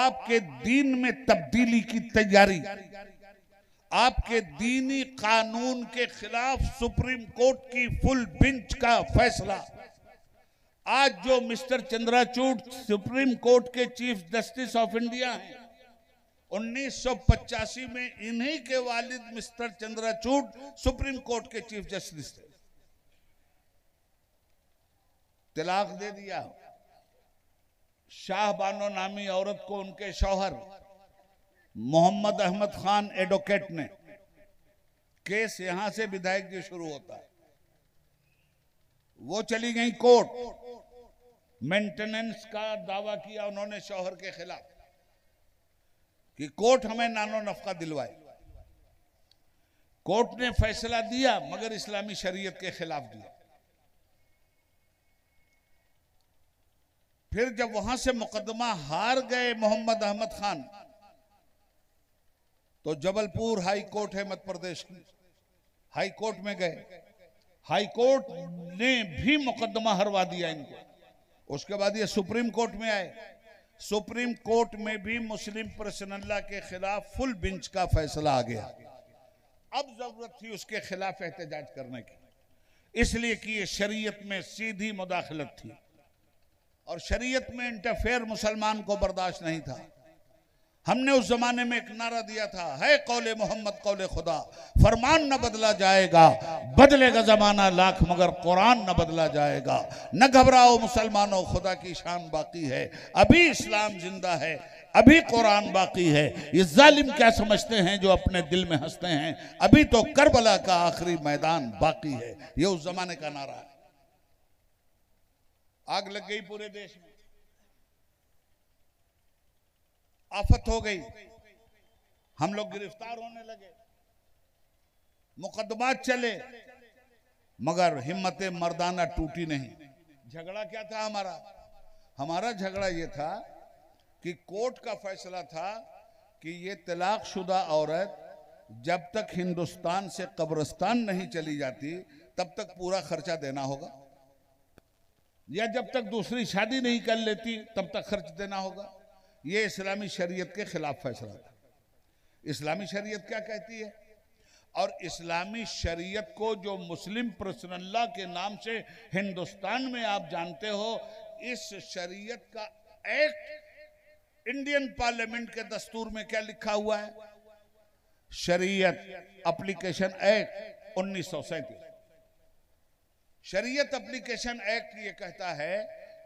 आपके दीन में तब्दीली की तैयारी, आपके दीनी कानून के खिलाफ सुप्रीम कोर्ट की फुल बेंच का फैसला। आज जो मिस्टर चंद्राचूड सुप्रीम कोर्ट के चीफ जस्टिस ऑफ इंडिया हैं, 1985 में इन्हीं के वालिद मिस्टर चंद्राचूड सुप्रीम कोर्ट के चीफ जस्टिस थे। तलाक दे दिया। शाहबानो नामी औरत को उनके शौहर मोहम्मद अहमद खान एडवोकेट ने, केस यहां से विधायक जी शुरू होता है, वो चली गई कोर्ट। मेंटेनेंस का दावा किया उन्होंने शौहर के खिलाफ कि कोर्ट हमें नानो नफका दिलवाए। कोर्ट ने फैसला दिया मगर इस्लामी शरीयत के खिलाफ दिया। फिर जब वहां से मुकदमा हार गए मोहम्मद अहमद खान, तो जबलपुर हाई कोर्ट है मध्य प्रदेश की, हाई कोर्ट में गए, हाई कोर्ट ने भी मुकदमा हरवा दिया इनको। उसके बाद ये सुप्रीम कोर्ट में आए, सुप्रीम कोर्ट में भी मुस्लिम पर्सनल ला के खिलाफ फुल बेंच का फैसला आ गया। अब जरूरत थी उसके खिलाफ एहतजाज करने की, इसलिए कि ये शरीयत में सीधी मुदाखलत थी और शरीयत में इंटरफेयर मुसलमान को बर्दाश्त नहीं था। हमने उस जमाने में एक नारा दिया था, है कौले मोहम्मद कौले खुदा, फरमान न बदला जाएगा, बदलेगा जमाना लाख मगर कुरान न बदला जाएगा। न घबराओ मुसलमानों, खुदा की शान बाकी है, अभी इस्लाम जिंदा है, अभी कुरान बाकी है। ये जालिम क्या समझते हैं जो अपने दिल में हंसते हैं, अभी तो करबला का आखिरी मैदान बाकी है। ये उस जमाने का नारा है। आग लग गई पूरे देश में, आफत हो गई, हम लोग गिरफ्तार होने लगे, मुकदमा चले मगर हिम्मत मर्दाना टूटी नहीं। झगड़ा क्या था हमारा? हमारा झगड़ा यह था कि कोर्ट का फैसला था कि ये तलाक शुदा औरत जब तक हिंदुस्तान से कब्रिस्तान नहीं चली जाती तब तक पूरा खर्चा देना होगा, या जब तक दूसरी शादी नहीं कर लेती तब तक खर्च देना होगा। ये इस्लामी शरीयत के खिलाफ फैसला था। इस्लामी शरीयत क्या कहती है? और इस्लामी शरीयत को जो मुस्लिम पर्सनल ला के नाम से हिंदुस्तान में आप जानते हो, इस शरीयत का एक्ट इंडियन पार्लियामेंट के दस्तूर में क्या लिखा हुआ है? शरीयत अप्लीकेशन एक्ट 1937। शरीयत अप्लीकेशन एक्ट ये कहता है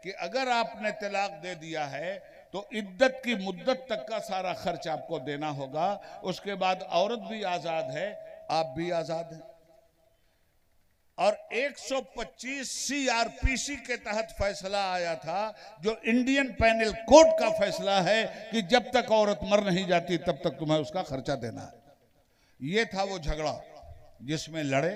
कि अगर आपने तलाक दे दिया है तो इद्दत की मुद्दत तक का सारा खर्च आपको देना होगा। उसके बाद औरत भी आजाद है, आप भी आजाद हैं। और 125 CRPC के तहत फैसला आया था, जो इंडियन पैनल कोड का फैसला है, कि जब तक औरत मर नहीं जाती तब तक तुम्हें उसका खर्चा देना है। ये था वो झगड़ा जिसमें लड़े,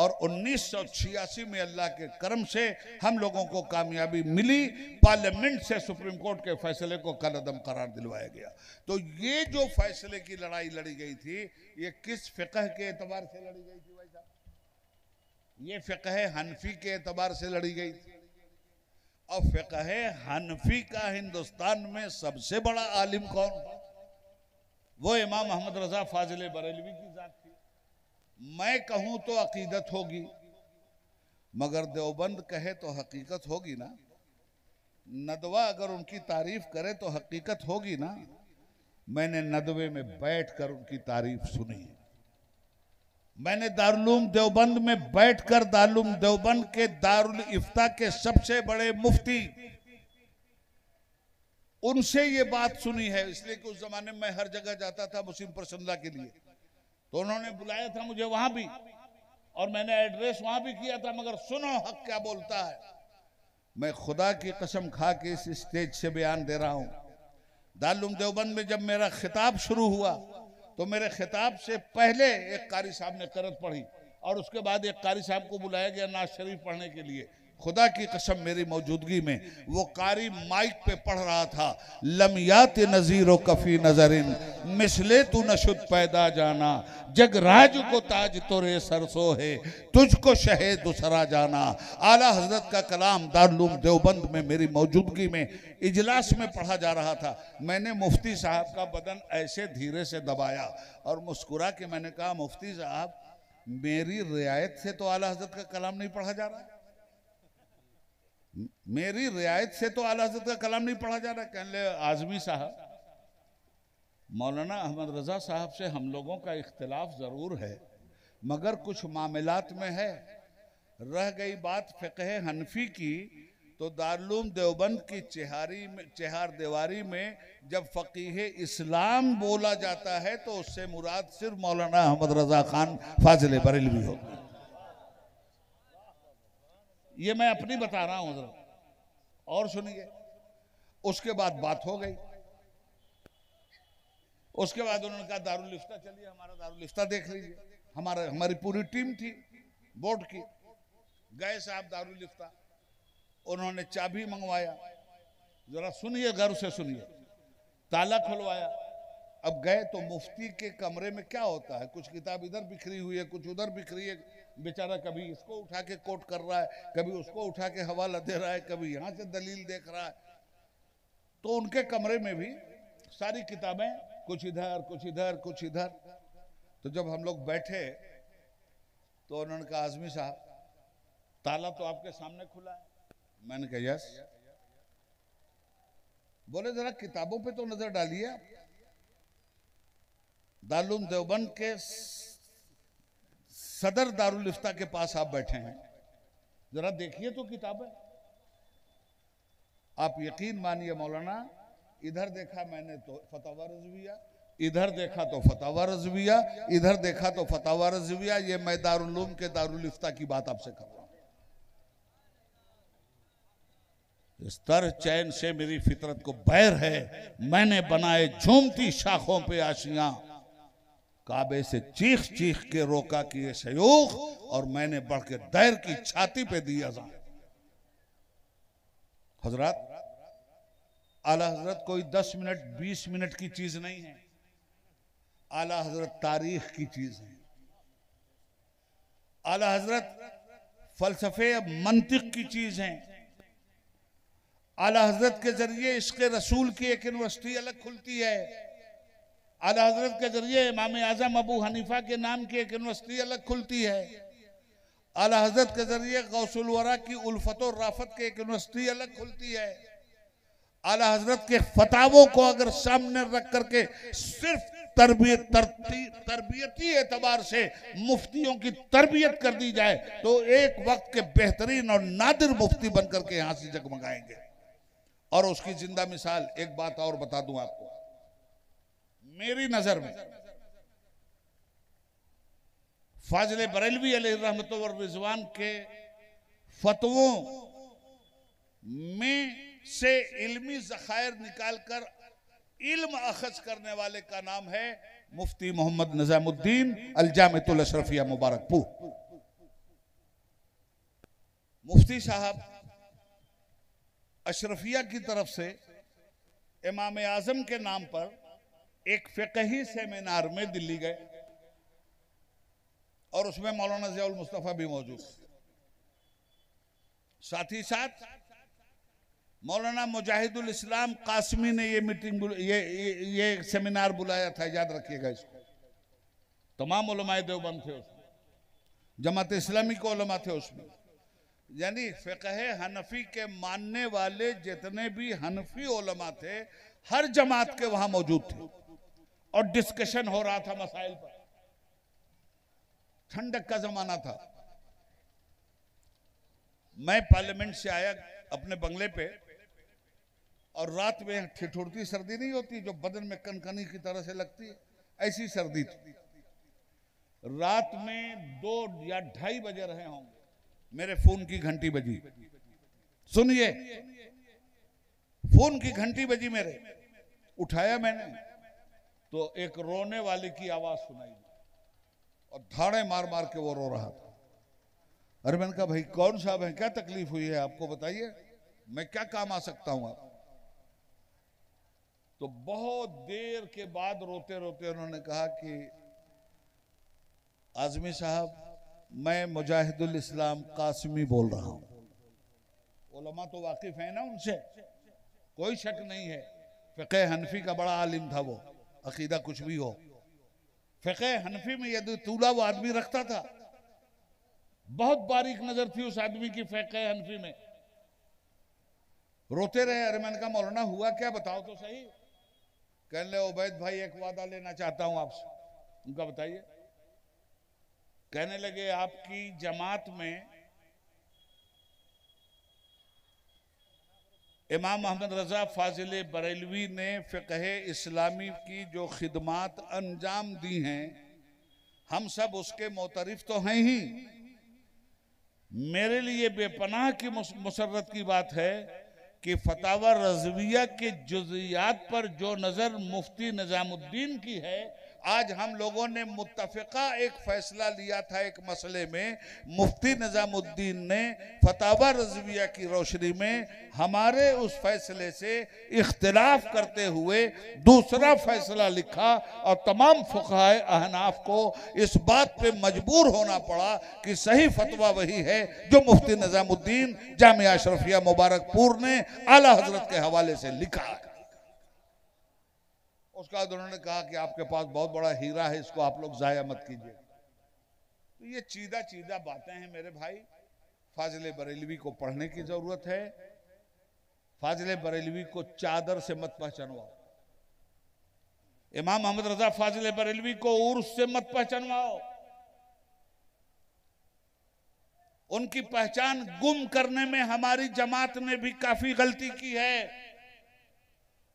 और 1986 में अल्लाह के कर्म से हम लोगों को कामयाबी मिली। पार्लियामेंट से सुप्रीम कोर्ट के फैसले को कलअदम करार दिलवाया गया। तो ये जो फैसले की लड़ाई लड़ी गई थी, ये किस फिकह के एतबार से लड़ी गई थी भाई साहब? ये फिकह हन्फी के एतबार से लड़ी गई थी। और फिकह हन्फी का हिंदुस्तान में सबसे बड़ा आलिम कौन? वो इमाम अहमद रज़ा फ़ाज़िल बरेलवी की जात। मैं कहूं तो अकीदत होगी मगर देवबंद कहे तो हकीकत होगी ना, नदवा अगर उनकी तारीफ करे तो हकीकत होगी ना। मैंने नदवे में बैठकर उनकी तारीफ सुनी, मैंने दारुल उलूम देवबंद में बैठकर दारुल उलूम देवबंद के दारुल इफ्ता के सबसे बड़े मुफ्ती उनसे ये बात सुनी है। इसलिए कि उस जमाने में हर जगह जाता था मुस्लिम पर्सनल ला के लिए, तो उन्होंने बुलाया था मुझे वहां भी, और मैंने एड्रेस वहां भी किया था। मगर सुनो हक क्या बोलता है। मैं खुदा की कसम खा के इस स्टेज से बयान दे रहा हूं, दारुल उलूम देवबंद में जब मेरा खिताब शुरू हुआ तो मेरे खिताब से पहले एक कारी साहब ने करत पढ़ी, और उसके बाद एक कारी साहब को बुलाया गया नाज शरीफ पढ़ने के लिए। खुदा की कसम मेरी मौजूदगी में वो कारी माइक पे पढ़ रहा था, लम्यात नज़ीर कफ़ी नजरिन मिसले तू नशुद पैदा जाना, जग राज को ताज तोरे सरसो है तुझको शहे दूसरा जाना। आला हजरत का कलाम दारुल उलूम देवबंद में मेरी मौजूदगी में इजलास में पढ़ा जा रहा था। मैंने मुफ्ती साहब का बदन ऐसे धीरे से दबाया और मुस्कुरा के मैंने कहा, मुफ्ती साहब मेरी रियायत से तो आला हजरत का कलाम नहीं पढ़ा जा रहा, मेरी रियायत से तो आला हज़रत का कलाम नहीं पढ़ा जा रहा। कहले आजमी साहब, मौलाना अहमद रज़ा साहब से हम लोगों का इख्तिलाफ ज़रूर है मगर कुछ मामलात में है। रह गई बात फिकह हन्फी की, तो दारुल उलूम देवबंद की चहारदीवारी में जब फ़कीह इस्लाम बोला जाता है तो उससे मुराद सिर्फ मौलाना अहमद रज़ा खान फ़ाज़िल बरेलवी हो। ये मैं अपनी बता रहा हूं जरा और सुनिए। उसके बाद बात हो गई, उसके बाद उन्होंने कहा दारुल इफ्ता, चलिए हमारा दारुल इफ्ता देख लीजिए। हमारी पूरी टीम थी बोर्ड की। गए साहब दारुल इफ्ता, उन्होंने चाबी मंगवाया, जरा सुनिए घर से सुनिए, ताला खुलवाया। अब गए तो मुफ्ती के कमरे में क्या होता है, कुछ किताब इधर बिखरी हुई है, कुछ उधर बिखरी है। बेचारा कभी इसको उठा के कोट कर रहा है, कभी उसको उठा के हवाला दे रहा है, कभी यहाँ से दलील देख रहा है। तो उनके कमरे में भी सारी किताबें कुछ इधर कुछ इधर कुछ इधर। तो जब हम लोग बैठे तो उन्होंने कहा, आजमी साहब ताला तो आपके सामने खुला है। मैंने कहा यस। बोले जरा किताबों पे तो नजर डालिए। दारुल उलूम देवबंद के सदर दारुल इफ्ता के पास आप बैठे हैं, जरा देखिए तो किताबें। आप यकीन मानिए मौलाना, इधर देखा मैंने तो फतावा रज़विया, इधर देखा तो फतावा रज़विया, इधर देखा तो फतावा रज़विया। ये मैं दारुल उलूम के दारुल इफ्ता की बात आपसे कर रहा हूं। इस तरह चैन से मेरी फितरत को बैर है। मैंने बनाए झूमती शाखों पे आशियां, काबे से चीख चीख के रोका किए शयूख, और मैंने बढ़ के दैर की छाती पे दी अज़ान। हजरत, आला हजरत कोई 10 मिनट 20 मिनट की चीज नहीं है, आला हजरत तारीख की चीज है, आला हजरत फलसफे मंतिक की चीज है। आला हजरत के जरिए इश्क़ रसूल की एक यूनिवर्सिटी अलग खुलती है, आला हजरत के जरिए इमाम आजम अबू हनीफा के नाम की एक यूनिवर्सिटी अलग खुलती है, आला हजरत के जरिए गौसुल वरा की उल्फत और राफत के एक यूनिवर्सिटी अलग खुलती है। आला हजरत के फतावों को अगर सामने रख करके सिर्फ तरबियती एतबार से मुफ्तियों की तरबियत कर दी जाए तो एक वक्त के बेहतरीन और नादिर मुफ्ती बनकर के यहाँ से जगमगाएंगे। और उसकी जिंदा मिसाल एक बात और बता दूं आपको, मेरी नजर में फ़ाज़िल बरेलवी अलैहि रहमत व रिज़वान के फतवों में से इल्मी ज़खायर निकालकर इल्म अखज करने वाले का नाम है मुफ्ती मोहम्मद नजामुद्दीन दारुल अशरफिया मुबारकपुर। मुफ्ती साहब अशरफिया की तरफ से इमाम आजम के नाम पर एक फ़िक़ही सेमिनार में दिल्ली गए और उसमें मौलाना ज़ियाउल मुस्तफ़ा भी मौजूद, साथ ही साथ मौलाना मुजाहिदुल इस्लाम कासमी ने ये मीटिंग ये सेमिनार बुलाया था, याद रखिएगा इसको। तमाम उलमाए देवबंद थे उसमें, जमात इस्लामी के उलमा थे उसमें, यानी फ़िक़हे हनफी के मानने वाले जितने भी हनफी उलमा थे हर जमात के वहां मौजूद थे और डिस्कशन हो रहा था मसाइल पर। ठंडक का जमाना था। मैं पार्लियामेंट से आया अपने बंगले पे और रात में ठिठुरती सर्दी नहीं होती जो बदन में कनकनी की तरह से लगती है, ऐसी सर्दी थी। रात में 2 या 2:30 बजे रहे होंगे, मेरे फोन की घंटी बजी। सुनिए, फोन की घंटी बजी मेरे, उठाया मैंने तो एक रोने वाले की आवाज सुनाई और धाड़े मार मार के वो रो रहा था। अरे मैंने कहा भाई कौन साहब हैं, क्या तकलीफ हुई है आपको, बताइए मैं क्या काम आ सकता हूं आप। तो बहुत देर के बाद रोते रोते उन्होंने कहा कि आजमी साहब मैं मुजाहिदुल इस्लाम कासिमी बोल रहा हूं। उलमा तो वाकिफ है ना उनसे, कोई शक नहीं है, फिकह हन्फी का बड़ा आलिम था वो, अकीदा कुछ भी हो फिकह हन्फी में यदि तूला वो आदमी रखता था, बहुत बारीक नजर थी उस आदमी की फिकह हन्फी में। रोते रहे, अरे मैंने कहा मौलाना हुआ क्या बताओ तो सही। कहने लगे उबैद भाई एक वादा लेना चाहता हूं आपसे। उनका बताइए। कहने लगे आपकी जमात में इमाम अहमद रज़ा फ़ाज़िल बरेलवी ने फ़िक़ह इस्लामी की जो खिदमात अंजाम दी हैं, हम सब उसके मोतरिफ तो हैं ही, मेरे लिए बेपनाह की मुसरत की बात है कि फतावा रज़विया के जुज़ियात पर जो नज़र मुफ्ती नजामुद्दीन की है, आज हम लोगों ने मुत्तफ़िक़ा एक फैसला लिया था एक मसले में, मुफ्ती नजामुद्दीन ने फतावा रज़विया की रोशनी में हमारे उस फैसले से इख्तिलाफ करते हुए दूसरा फैसला लिखा और तमाम फ़ुक़हाए अहनाफ को इस बात पे मजबूर होना पड़ा कि सही फतवा वही है जो मुफ्ती नजामुद्दीन जामिया अशरफिया मुबारकपुर ने आला हजरत के हवाले से लिखा है। उसके बाद उन्होंने कहा कि आपके पास बहुत बड़ा हीरा है, इसको आप लोग जाया मत कीजिए। तो ये चीदा चीदा बातें हैं मेरे भाई। फ़ाज़िल बरेलवी को पढ़ने की जरूरत है। फ़ाज़िल बरेलवी को चादर से मत पहचानवाओ। इमाम अहमद रज़ा फ़ाज़िल बरेलवी को उर्स से मत पहचानवाओ। उनकी पहचान गुम करने में हमारी जमात ने भी काफी गलती की है।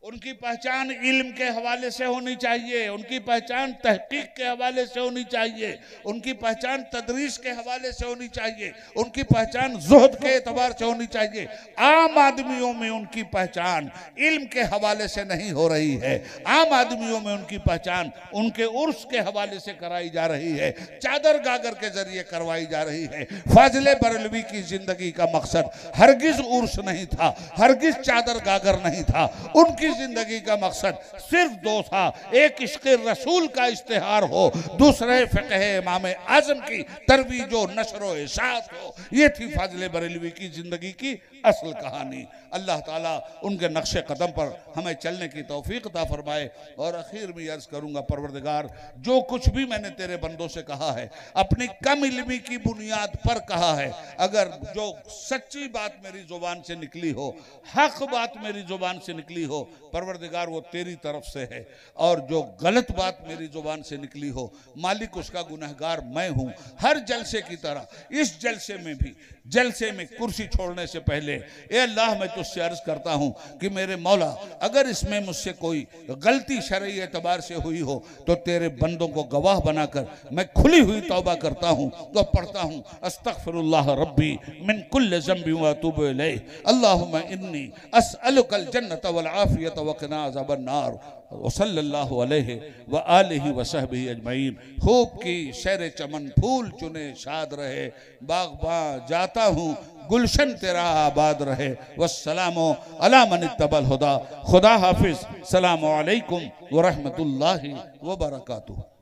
उनकी पहचान इल्म के हवाले से होनी चाहिए, उनकी पहचान तहकीक के हवाले से होनी चाहिए, उनकी पहचान तदरीस के हवाले से होनी चाहिए, उनकी पहचान ज़ुहद के एतबार से होनी चाहिए। आम आदमियों में उनकी पहचान इल्म के हवाले से नहीं हो रही है, आम आदमियों में उनकी पहचान उनके उर्स के हवाले से कराई जा रही है, चादर गागर के जरिए करवाई जा रही है। फ़ाज़िल बरेलवी की ज़िंदगी का मकसद हरगिज़ उर्स नहीं था, हरगिज़ चादर गागर नहीं था। उनकी जिंदगी का मकसद सिर्फ दो था, एक इश्क़े रसूल का इश्तिहार हो, दूसरे फ़िक़्हे इमाम आज़म की तरवीज हो, नशरो इशाअत हो। ये थी फ़ाज़िल बरेलवी की ज़िंदगी की असल कहानी। अल्लाह ताला उनके नक्शे कदम पर हमें चलने की तौफीक अता फरमाए। और आखिर में अर्ज़ करूँगा, परवरदिगार जो कुछ भी मैंने तेरे बंदों से कहा है अपनी कम इल्मी की बुनियाद पर कहा है, अगर जो सच्ची बात मेरी जुबान से निकली हो, हक बात मेरी जुबान से निकली हो परवरदिगार वो तेरी तरफ से है, और जो गलत बात मेरी जुबान से निकली हो मालिक उसका गुनहगार मैं हूँ। हर जलसे की तरह इस जलसे में भी, जलसे में कुर्सी छोड़ने से पहले ए अल्लाह मैं तुझसे अर्ज़ करता हूँ कि मेरे मौला अगर इसमें मुझसे कोई गलती शरई एतबार से हुई हो तो तेरे बंदों को गवाह बनाकर मैं खुली हुई तौबा करता हूँ। तो पढ़ता हूँ अस्तग़फिरुल्लाह रब्बी मिन कुल्लि ज़ंबि व अतूबु इलैह, अल्लाहुम्मा इन्नी अस्अलुकल जन्नत वल आफ़ियत व क़िना अज़ाबन नार। सल्लल्लाहु अलैहि व आलिहि व सहबी अजमईन। खूब की शेर चमन फूल चुने शाद रहे, बागबां जाता हूँ गुलशन तेरा आबाद रहे। वस्सलामो अला मन इत्तबल हुदा। खुदा हाफिज। सलाम अलैकुम व रहमतुल्लाहि व बरकातुहू।